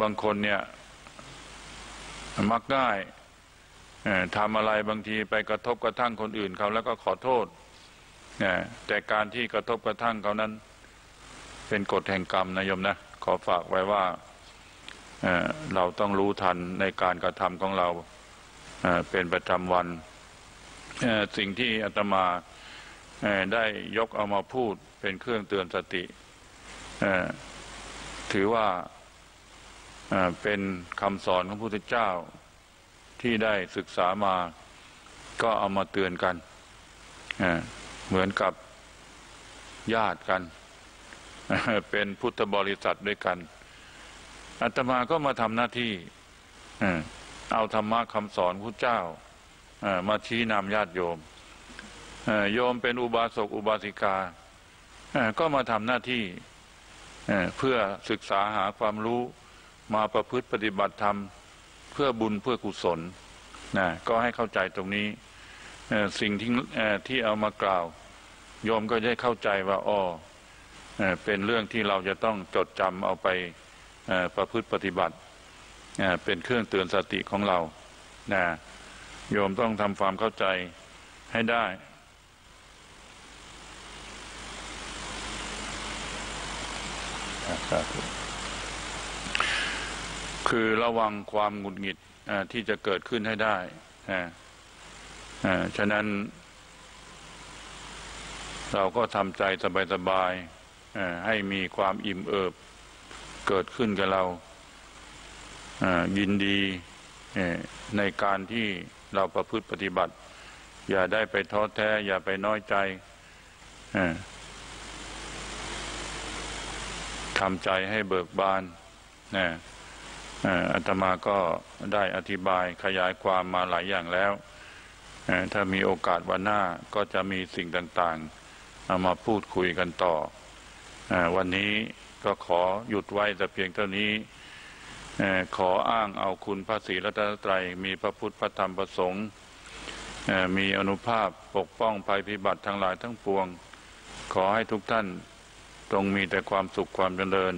บางคนเนี่ยมักง่ายทำอะไรบางทีไปกระทบกระทั่งคนอื่นเขาแล้วก็ขอโทษ แต่การที่กระทบกระทั่งเขานั้นเป็นกฎแห่งกรรมนะโยมนะขอฝากไว้ว่าเราต้องรู้ทันในการกระทำของเราเป็นประจำวันสิ่งที่อาตมาได้ยกเอามาพูดเป็นเครื่องเตือนสติถือว่าเป็นคำสอนของพระพุทธเจ้าที่ได้ศึกษามาก็เอามาเตือนกันเหมือนกับญาติกันเป็นพุทธบริษัทด้วยกันอาตมาก็มาทำหน้าที่เอาธรรมะคำสอนพระเจ้ามาชี้นำญาติโยมโยมเป็นอุบาสกอุบาสิกาก็มาทำหน้าที่เพื่อศึกษาหาความรู้มาประพฤติปฏิบัติธรรมเพื่อบุญเพื่อกุศลนะก็ให้เข้าใจตรงนี้สิ่งที่เอามากล่าวโยมก็ได้เข้าใจว่าอ๋อเป็นเรื่องที่เราจะต้องจดจำเอาไปประพฤติปฏิบัติเป็นเครื่องเตือนสติของเรานะโยมต้องทำความเข้าใจให้ได้คือระวังความหงุดหงิดที่จะเกิดขึ้นให้ได้ฉะนั้นเราก็ทำใจสบายๆให้มีความอิ่มเอิบเกิดขึ้นกับเรายินดีในการที่เราประพฤติปฏิบัติอย่าได้ไปท้อแท้อย่าไปน้อยใจทำใจให้เบิกบานอาตมาก็ได้อธิบายขยายความมาหลายอย่างแล้วถ้ามีโอกาสวันหน้าก็จะมีสิ่งต่างๆเอามาพูดคุยกันต่อวันนี้ก็ขอหยุดไว้แต่เพียงเท่านี้ขออ้างเอาคุณพระศรีรัตนตรัยมีพระพุทธพระธรรมพระสงฆ์มีอานุภาพปกป้องภัยพิบัติทั้งหลายทั้งปวงขอให้ทุกท่านจงมีแต่ความสุขความเจริญ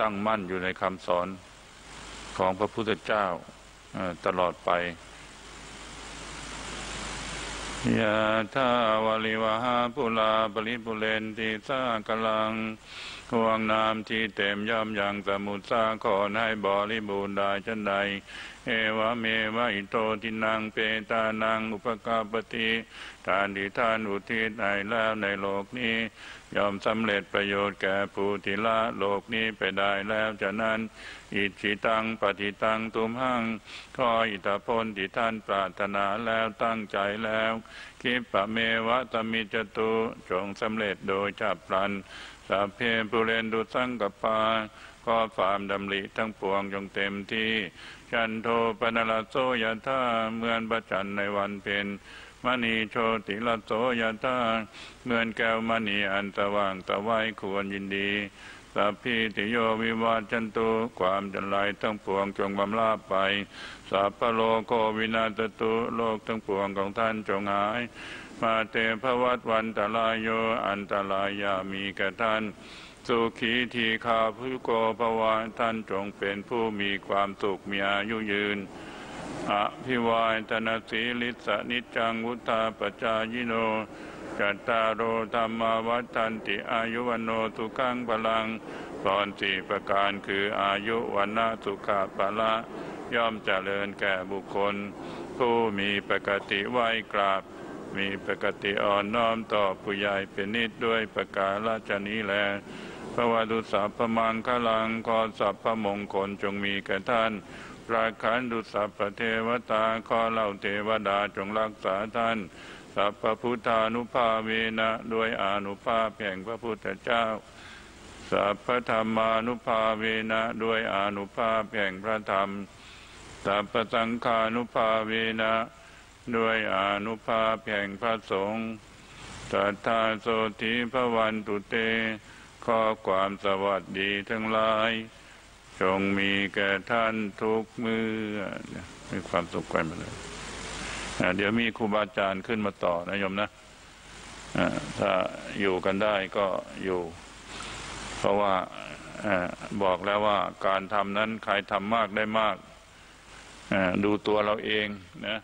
ตั้งมั่นอยู่ในคำสอนของพระพุทธเจ้าตลอดไปยะถาวาริวหาปุราปริปุเรนติสากลังห่วงน้ำที่เต็มย่อมอย่างสมุทรสาครให้บริบูรณ์ได้ฉันใดเอวะเมวะอิโตทินังเปตานังอุปการปฏิทานที่ท่านอุทิศให้แล้วในโลกนี้ย่อมสำเร็จประโยชน์แก่ผู้ที่ละโลกนี้ไปได้แล้วฉะนั้นอิจิตังปฏิตังตุมหังขออิทธิพลที่ท่านปรารถนาแล้วตั้งใจแล้วคิปปะเมวะตมิจตุจงสำเร็จโดยฉับพลันสัพเพปุเรนตุสังกปาข้อความดำริทั้งปวงจงเต็มที่จันโทปนรโสยถาเหมือนพระจันทร์ในวันเพ็ญมณีโชติรโสยถาเหมือนแก้วมณีอันสว่างสวัยควรยินดีสัพพิติโยวิวาจันตุความจันไรทั้งปวงจงบำลาไปสัพพโลโกวินาศตุโลกทั้งปวงของท่านจงหายมาเตภวัตวันตรายโยอันตรายอย่ามีแก่ท่านสุขีทีคาภุโกภวะท่านจงเป็นผู้มีความสุขมีอายุยืนอภิวาทนาสีลิสะนิจังวุธาปจายิโนจัตตารโอธรรมวัฏันติอายุวันโนสุขังพลังตอนสี่ประการคืออายุวันนาสุขะปะละย่อมเจริญแก่บุคคลผู้มีปกติไหวกราบมีปกติอ่อนน้อมต่อผู้ใหญ่เป็นนิดด้วยประกาศราชนี้แลพระวดุสัพพมังคลังขอสัพพมงคลจงมีแก่ท่านราคันดุสัพพเทวตาขอเหล่าเทวดาจงรักษาท่านสัพพพุทธานุภาเวนะด้วยอานุภาพแห่งพระพุทธเจ้าสัพพธรรมานุภาเวนะด้วยอานุภาพแห่งพระธรรมสัพพสังฆานุภาเวนะด้วยอานุภาพแห่งพระสงฆ์สัทธาโสติภวันตุเตขอความสวัสดีทั้งหลายจงมีแก่ท่านทุกเมื่อมีความสุขกันไปเลยเดี๋ยวมีครูบาอาจารย์ขึ้นมาต่อนะโยมนะถ้าอยู่กันได้ก็อยู่เพราะว่าบอกแล้วว่าการทำนั้นใครทำมากได้มากดูตัวเราเองนะ